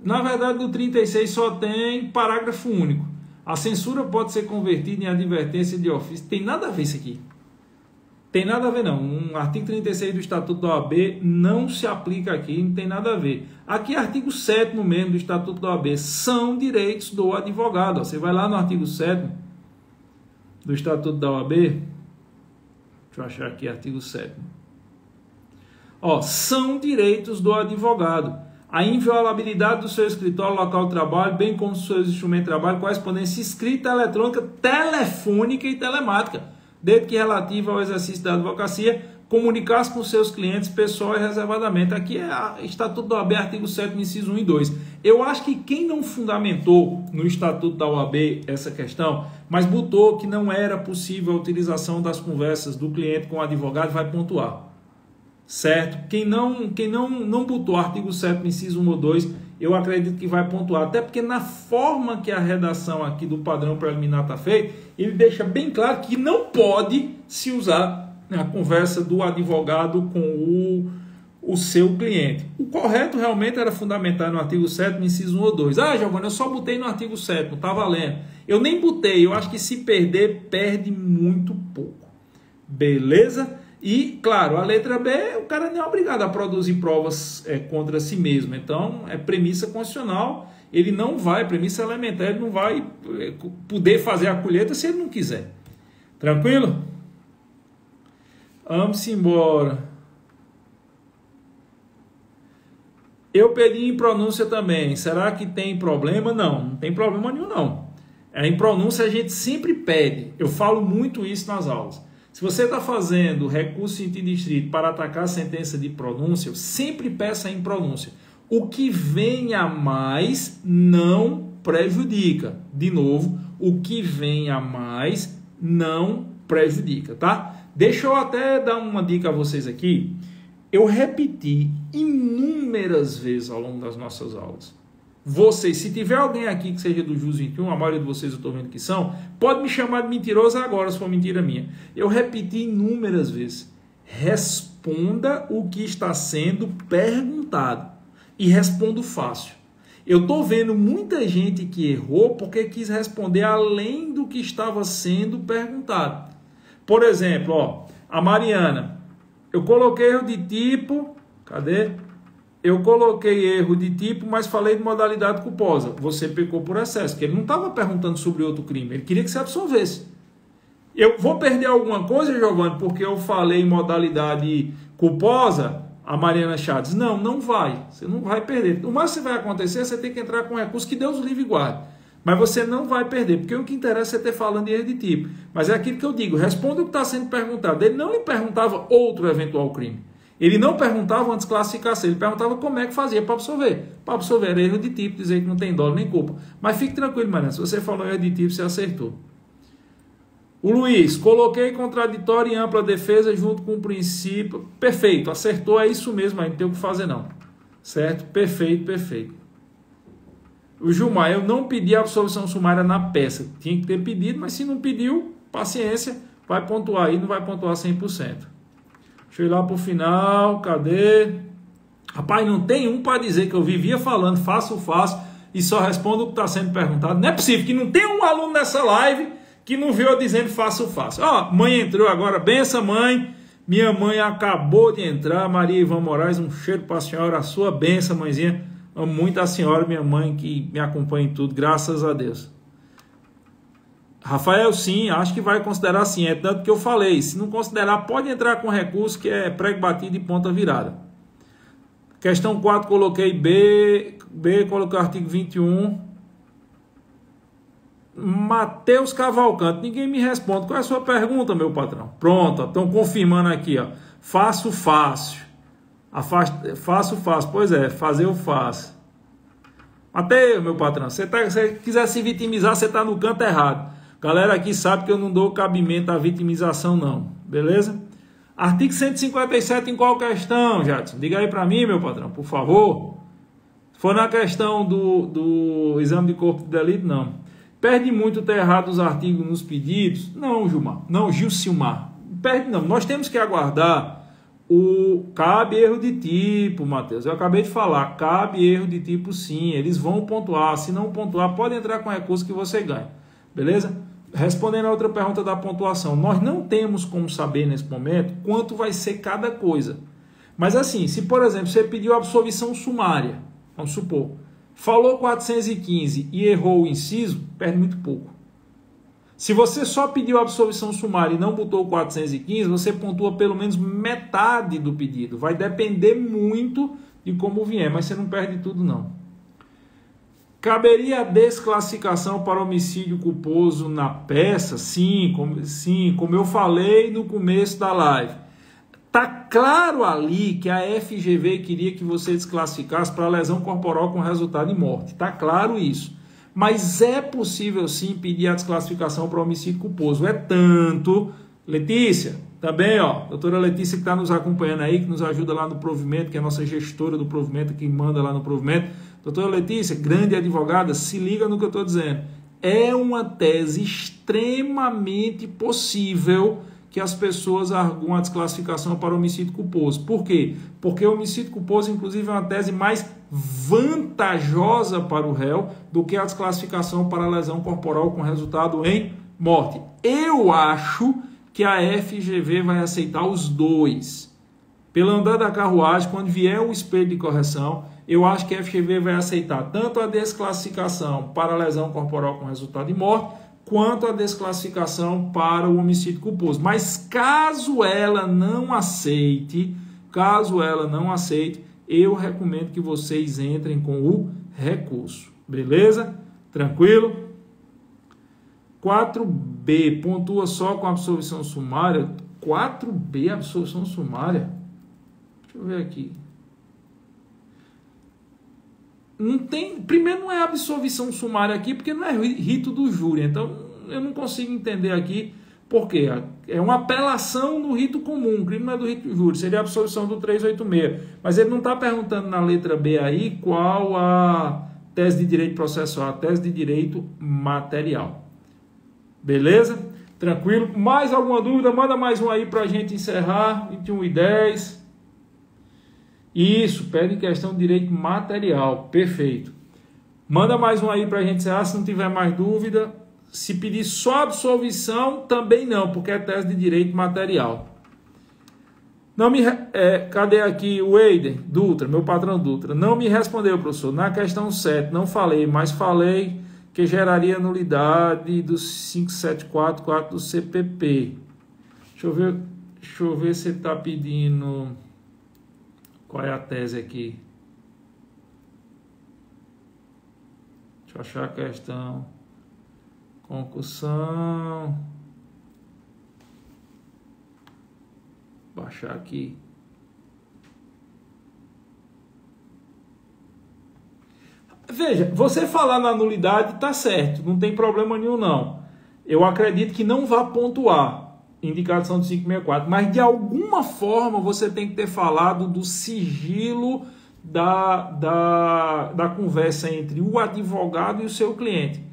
Na verdade, do 36 só tem parágrafo único. A censura pode ser convertida em advertência de ofício. Tem nada a ver isso aqui. Tem nada a ver, não. Um artigo 36 do Estatuto da OAB não se aplica aqui, não tem nada a ver. Aqui, artigo 7º mesmo do Estatuto da OAB, são direitos do advogado. Você vai lá no artigo 7º do Estatuto da OAB. Deixa eu achar aqui, artigo 7º. Ó, são direitos do advogado. A inviolabilidade do seu escritório, local de trabalho, bem como dos seus instrumentos de trabalho, correspondência escrita, eletrônica, telefônica e telemática, desde que relativa ao exercício da advocacia, comunicar-se com seus clientes pessoal e reservadamente. Aqui é o Estatuto da OAB, artigo 7º, inciso 1 e 2. Eu acho que quem não fundamentou no Estatuto da OAB essa questão, mas botou que não era possível a utilização das conversas do cliente com o advogado, vai pontuar. Certo? Quem não botou artigo 7º, inciso 1 ou 2, eu acredito que vai pontuar. Até porque na forma que a redação aqui do padrão preliminar está feita, ele deixa bem claro que não pode se usar a conversa do advogado com o seu cliente. O correto realmente era fundamentar no artigo 7º, inciso 1 ou 2. Ah, Giovana, eu só botei no artigo 7º, tá valendo. Eu nem botei, eu acho que se perder, perde muito pouco. beleza? E, claro, a letra B, o cara não é obrigado a produzir provas contra si mesmo. Então, é premissa constitucional, ele não vai, premissa elementar, ele não vai poder fazer a colheita se ele não quiser. Tranquilo? Vamos embora. Eu pedi em pronúncia também. Será que tem problema? Não, não tem problema nenhum, não. Em pronúncia a gente sempre pede. Eu falo muito isso nas aulas. Se você está fazendo recurso em distrito para atacar a sentença de pronúncia, sempre peça em pronúncia. O que vem a mais não prejudica. De novo, o que vem a mais não prejudica, tá? Deixa eu até dar uma dica a vocês aqui. Eu repeti inúmeras vezes ao longo das nossas aulas. Vocês, se tiver alguém aqui que seja do Jus21, a maioria de vocês eu estou vendo que são, pode me chamar de mentiroso agora, se for mentira minha. Eu repeti inúmeras vezes. Responda o que está sendo perguntado. E respondo fácil. Eu estou vendo muita gente que errou porque quis responder além do que estava sendo perguntado. Por exemplo, ó, a Mariana. Eu coloquei erro de tipo... Cadê? Eu coloquei erro de tipo, mas falei de modalidade culposa. Você pecou por excesso, porque ele não estava perguntando sobre outro crime. Ele queria que você absolvesse. Eu vou perder alguma coisa, Giovanni, porque eu falei modalidade culposa? A Mariana Chades, não, não vai. Você não vai perder. O mais que vai acontecer, você tem que entrar com recurso que Deus livre e guarde. Mas você não vai perder, porque o que interessa é ter falando de erro de tipo. Mas é aquilo que eu digo, responda o que está sendo perguntado. Ele não lhe perguntava outro eventual crime. Ele não perguntava antes de classificação, ele perguntava como é que fazia para absolver. Para absolver era erro de tipo, dizer que não tem dolo nem culpa. Mas fique tranquilo, Mariana, se você falou erro de tipo, você acertou. O Luiz, coloquei contraditório e ampla defesa junto com o princípio. Perfeito, acertou, é isso mesmo, aí não tem o que fazer não. Certo? Perfeito, perfeito. O Gilmar, eu não pedi a absolvição sumária na peça. Tinha que ter pedido, mas se não pediu, paciência, vai pontuar aí, não vai pontuar 100%. Deixa eu ir lá para o final, cadê? Rapaz, não tem um para dizer que eu vivia falando, faço e só respondo o que está sendo perguntado. Não é possível que não tenha um aluno nessa live que não viu eu dizendo faço, faço. Ó, mãe entrou agora, benção mãe. Minha mãe acabou de entrar, Maria Ivan Moraes, um cheiro para a senhora, a sua benção, mãezinha. Amo muito a senhora, minha mãe, que me acompanha em tudo, graças a Deus. Rafael, sim, acho que vai considerar sim, é tanto que eu falei. Se não considerar, pode entrar com recurso, que é prego batido e ponta virada. Questão 4, coloquei B, coloquei o artigo 21. Matheus Cavalcante, ninguém me responde. Qual é a sua pergunta, meu patrão? Pronto, estão confirmando aqui, ó. Faço fácil. Faço fácil, pois é, fazer eu faço. Mateus, meu patrão, se você quiser se vitimizar, você está no canto errado. Galera aqui sabe que eu não dou cabimento à vitimização, não. Beleza? Artigo 157 em qual questão, Jadson? Diga aí para mim, meu patrão, por favor. Foi na questão do exame de corpo de delito, não. Perde muito ter errado os artigos nos pedidos? Não, Gilmar. Não, Gilcimar. Perde não. Nós temos que aguardar o... Cabe erro de tipo, Matheus. Eu acabei de falar. Cabe erro de tipo, sim. Eles vão pontuar. Se não pontuar, pode entrar com recurso que você ganha. Beleza? Respondendo a outra pergunta da pontuação. Nós não temos como saber nesse momento quanto vai ser cada coisa. Mas assim, se por exemplo, você pediu absolvição sumária, vamos supor, falou 415 e errou o inciso, perde muito pouco. Se você só pediu absolvição sumária e não botou 415, você pontua pelo menos metade do pedido. Vai depender muito de como vier, mas você não perde tudo não. Caberia a desclassificação para homicídio culposo na peça? Sim, como eu falei no começo da live. Está claro ali que a FGV queria que você desclassificasse para lesão corporal com resultado em morte. Está claro isso. Mas é possível sim pedir a desclassificação para homicídio culposo. É tanto... Letícia, também, ó. Doutora Letícia que está nos acompanhando aí, que nos ajuda lá no provimento, que é a nossa gestora do provimento, que manda lá no provimento. Doutora Letícia, grande advogada, se liga no que eu estou dizendo. É uma tese extremamente possível... que as pessoas arguam a desclassificação para homicídio culposo. Por quê? Porque o homicídio culposo, inclusive, é uma tese mais vantajosa para o réu do que a desclassificação para lesão corporal com resultado em morte. Eu acho que a FGV vai aceitar os dois. Pelo andar da carruagem, quando vier o espelho de correção, eu acho que a FGV vai aceitar tanto a desclassificação para lesão corporal com resultado de morte, quanto à desclassificação para o homicídio culposo. Mas caso ela não aceite, eu recomendo que vocês entrem com o recurso. Beleza? Tranquilo? 4B, pontua só com absolvição sumária. 4B, absolvição sumária. Deixa eu ver aqui. Não tem, primeiro não é absolvição sumária aqui, porque não é rito do júri, então eu não consigo entender aqui por quê. É uma apelação no rito comum, o crime não é do rito do júri, seria a absolvição do 386, mas ele não está perguntando na letra B aí qual a tese de direito processual, a tese de direito material. Beleza? Tranquilo? Mais alguma dúvida? Manda mais um aí para a gente encerrar, 21h10. Isso, pede questão de direito material, perfeito. Manda mais um aí para a gente encerrar, se não tiver mais dúvida. Se pedir só absolvição, também não, porque é tese de direito material. Cadê aqui o Eider Dutra, meu patrão Dutra? Não me respondeu, professor. Na questão 7, não falei, mas falei que geraria nulidade do 5744 do CPP. Deixa eu ver se ele está pedindo... Qual é a tese aqui? Deixa eu achar a questão. Concussão. Baixar aqui. Veja, você falar na nulidade tá certo, não tem problema nenhum não. Eu acredito que não vá pontuar. Indicação de 564, mas de alguma forma você tem que ter falado do sigilo da conversa entre o advogado e o seu cliente.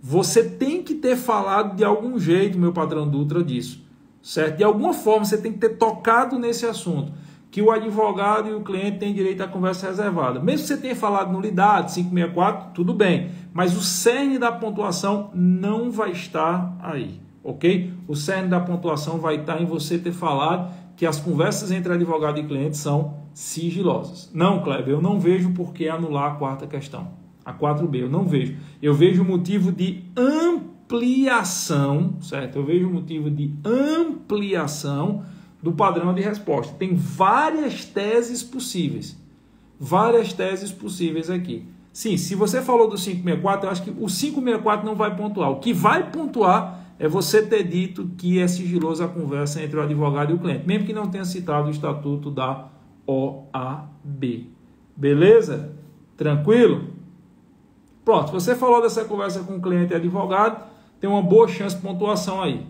Você tem que ter falado de algum jeito, meu patrão Dutra, disso, certo? De alguma forma você tem que ter tocado nesse assunto. que o advogado e o cliente têm direito à conversa reservada. Mesmo que você tenha falado nulidade, 564, tudo bem, mas o cerne da pontuação não vai estar aí, ok? O cerne da pontuação vai estar em você ter falado que as conversas entre advogado e cliente são sigilosas. Não, Kleber, eu não vejo por que anular a quarta questão, a 4B, eu não vejo. Eu vejo motivo de ampliação, certo? Eu vejo motivo de ampliação do padrão de resposta. Tem várias teses possíveis aqui. Sim, se você falou do 564, eu acho que o 564 não vai pontuar. O que vai pontuar é você ter dito que é sigiloso a conversa entre o advogado e o cliente, mesmo que não tenha citado o estatuto da OAB. Beleza? Tranquilo? Pronto, você falou dessa conversa com o cliente e advogado, tem uma boa chance de pontuação aí.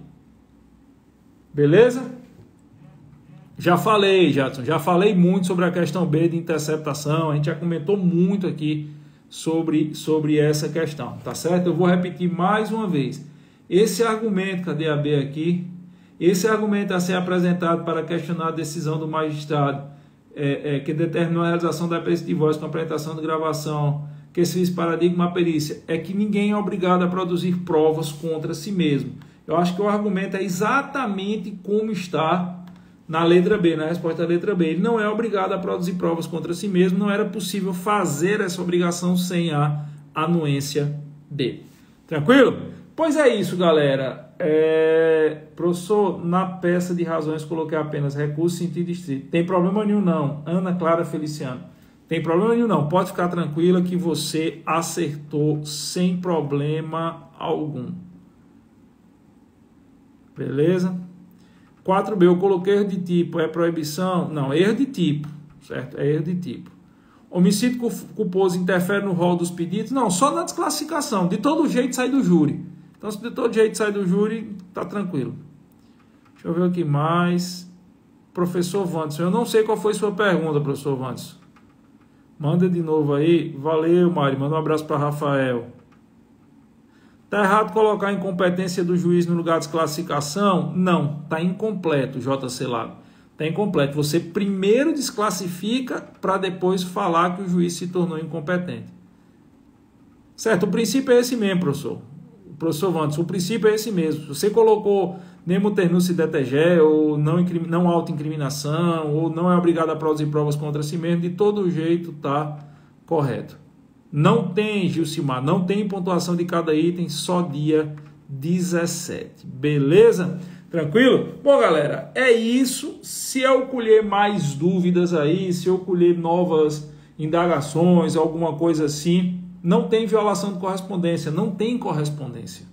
Beleza? Já falei, Jadson, já falei muito sobre a questão B de interceptação, a gente já comentou muito aqui sobre essa questão, tá certo? Eu vou repetir mais uma vez. Esse argumento, cadê a B aqui? Esse argumento a ser apresentado para questionar a decisão do magistrado que determinou a realização da perícia de voz com apresentação de gravação, que se paradigma a perícia, é que ninguém é obrigado a produzir provas contra si mesmo. Eu acho que o argumento é exatamente como está na letra B, na resposta da letra B. Ele não é obrigado a produzir provas contra si mesmo, não era possível fazer essa obrigação sem a anuência dele. Tranquilo? Pois é isso, galera. Professor, na peça de razões coloquei apenas recurso, sentido estrito. Tem problema nenhum, não. Ana Clara Feliciano. Tem problema nenhum não, pode ficar tranquila que você acertou sem problema algum. Beleza? 4B, eu coloquei erro de tipo, é proibição? Não, erro de tipo, certo? É erro de tipo. Homicídio culposo interfere no rol dos pedidos? Não, só na desclassificação, de todo jeito sai do júri. Então se de todo jeito sai do júri, tá tranquilo. Deixa eu ver o que mais. Professor Wanderson, eu não sei qual foi sua pergunta, professor Wanderson. Manda de novo aí. Valeu, Mari. Manda um abraço para Rafael. Tá errado colocar a incompetência do juiz no lugar de desclassificação? Não. Tá incompleto, JC Lago. Tá incompleto. Você primeiro desclassifica para depois falar que o juiz se tornou incompetente. Certo? O princípio é esse mesmo, professor. Professor Wanderson, o princípio é esse mesmo. Você colocou nemo ternus in DTG, ou não autoincriminação, ou não é obrigado a produzir provas contra si mesmo, de todo jeito tá correto. Não tem, Gilcimar, não tem pontuação de cada item, só dia 17. Beleza? Tranquilo? Bom, galera, é isso. Se eu colher mais dúvidas aí, se eu colher novas indagações, alguma coisa assim, não tem violação de correspondência, não tem correspondência.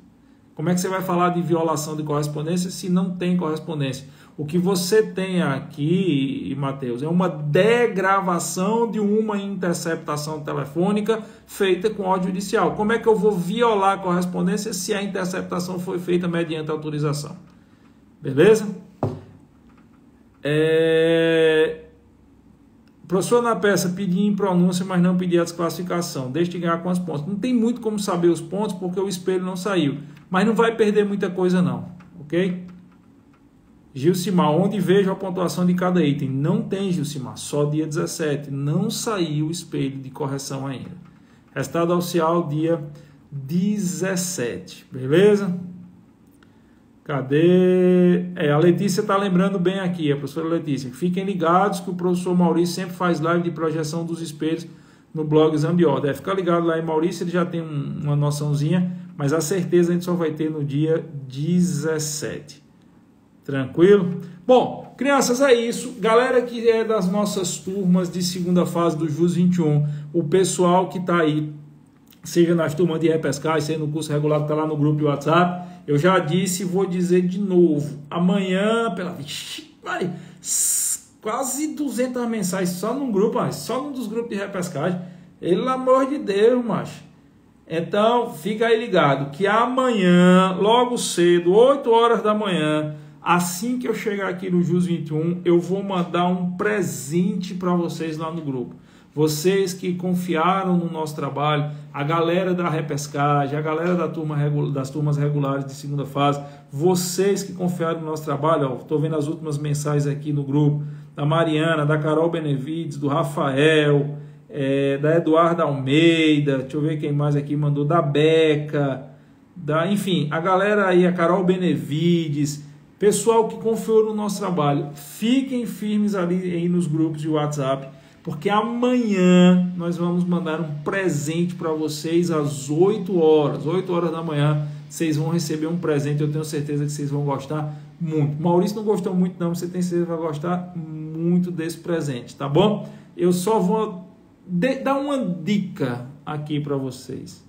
Como é que você vai falar de violação de correspondência se não tem correspondência? O que você tem aqui, Matheus, é uma degravação de uma interceptação telefônica feita com ordem judicial. Como é que eu vou violar a correspondência se a interceptação foi feita mediante autorização? Beleza? Professor, na peça, pedi em pronúncia, mas não pedi a desclassificação. Deixa de ganhar quantos pontos? Não tem muito como saber os pontos, porque o espelho não saiu. Mas não vai perder muita coisa não, ok? Gilcimar, onde vejo a pontuação de cada item? Não tem, Gilcimar, só dia 17. Não saiu o espelho de correção ainda. Resultado oficial dia 17, beleza? Cadê? A Letícia está lembrando bem aqui, a professora Letícia. Fiquem ligados que o professor Maurício sempre faz live de projeção dos espelhos no blog Exame de Ordem. Fica ligado lá em Maurício, ele já tem uma noçãozinha, mas a certeza a gente só vai ter no dia 17. Tranquilo? Bom, crianças, é isso. Galera que é das nossas turmas de segunda fase do Jus21, o pessoal que está aí, seja nas turmas de repescagem, seja no curso regular que está lá no grupo de WhatsApp, eu já disse e vou dizer de novo. Amanhã, quase 200 mensagens só num grupo, mas só num dos grupos de repescagem. Pelo amor de Deus, macho. Então, fica aí ligado que amanhã, logo cedo, 8 horas da manhã, assim que eu chegar aqui no Jus21, eu vou mandar um presente para vocês lá no grupo. Vocês que confiaram no nosso trabalho, a galera da repescagem, a galera da das turmas regulares de segunda fase, vocês que confiaram no nosso trabalho, estou vendo as últimas mensagens aqui no grupo, da Mariana, da Carol Benevides, do Rafael, da Eduarda Almeida, deixa eu ver quem mais aqui mandou, da Beca, enfim, a galera aí, a Carol Benevides, pessoal que confiou no nosso trabalho, fiquem firmes ali aí nos grupos de WhatsApp, porque amanhã nós vamos mandar um presente para vocês às 8 horas da manhã, vocês vão receber um presente, eu tenho certeza que vocês vão gostar muito. Maurício não gostou muito não, você tem certeza que vai gostar muito desse presente, tá bom? Eu só vou dar uma dica aqui para vocês.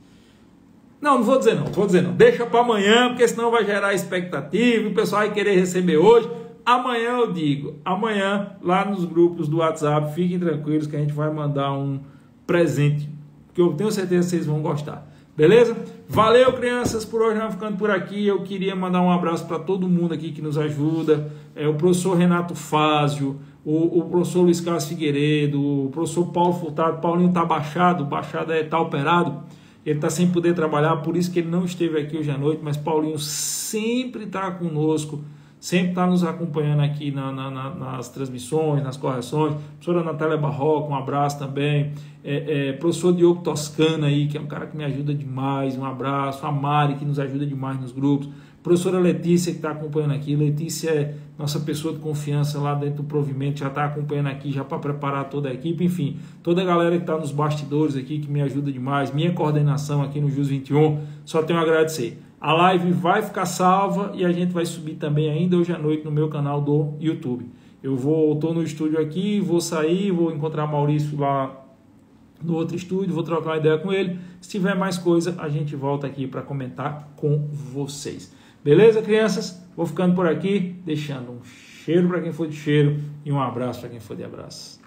Não vou dizer não. Deixa para amanhã, porque senão vai gerar expectativa, o pessoal vai querer receber hoje. Amanhã eu digo, amanhã lá nos grupos do WhatsApp, fiquem tranquilos que a gente vai mandar um presente, que eu tenho certeza que vocês vão gostar. Beleza? Valeu, crianças, por hoje nós ficando por aqui. Eu queria mandar um abraço para todo mundo aqui que nos ajuda, o professor Renato Fazio, o professor Luiz Carlos Figueiredo, o professor Paulo Furtado. Paulinho está baixado, está operado, ele está sem poder trabalhar, por isso que ele não esteve aqui hoje à noite, mas Paulinho sempre está conosco, sempre está nos acompanhando aqui nas transmissões, nas correções. Professora Natália Barroca, um abraço também. Professor Diogo Toscana aí, que é um cara que me ajuda demais, um abraço. A Mari, que nos ajuda demais nos grupos. Professora Letícia, que está acompanhando aqui. Letícia é nossa pessoa de confiança lá dentro do provimento, já está acompanhando aqui, já para preparar toda a equipe. Enfim, toda a galera que está nos bastidores aqui, que me ajuda demais. Minha coordenação aqui no Jus21, só tenho a agradecer. A live vai ficar salva e a gente vai subir também ainda hoje à noite no meu canal do YouTube. Eu estou no estúdio aqui, vou sair, vou encontrar Maurício lá no outro estúdio, vou trocar uma ideia com ele. Se tiver mais coisa, a gente volta aqui para comentar com vocês. Beleza, crianças? Vou ficando por aqui, deixando um cheiro para quem for de cheiro e um abraço para quem for de abraço.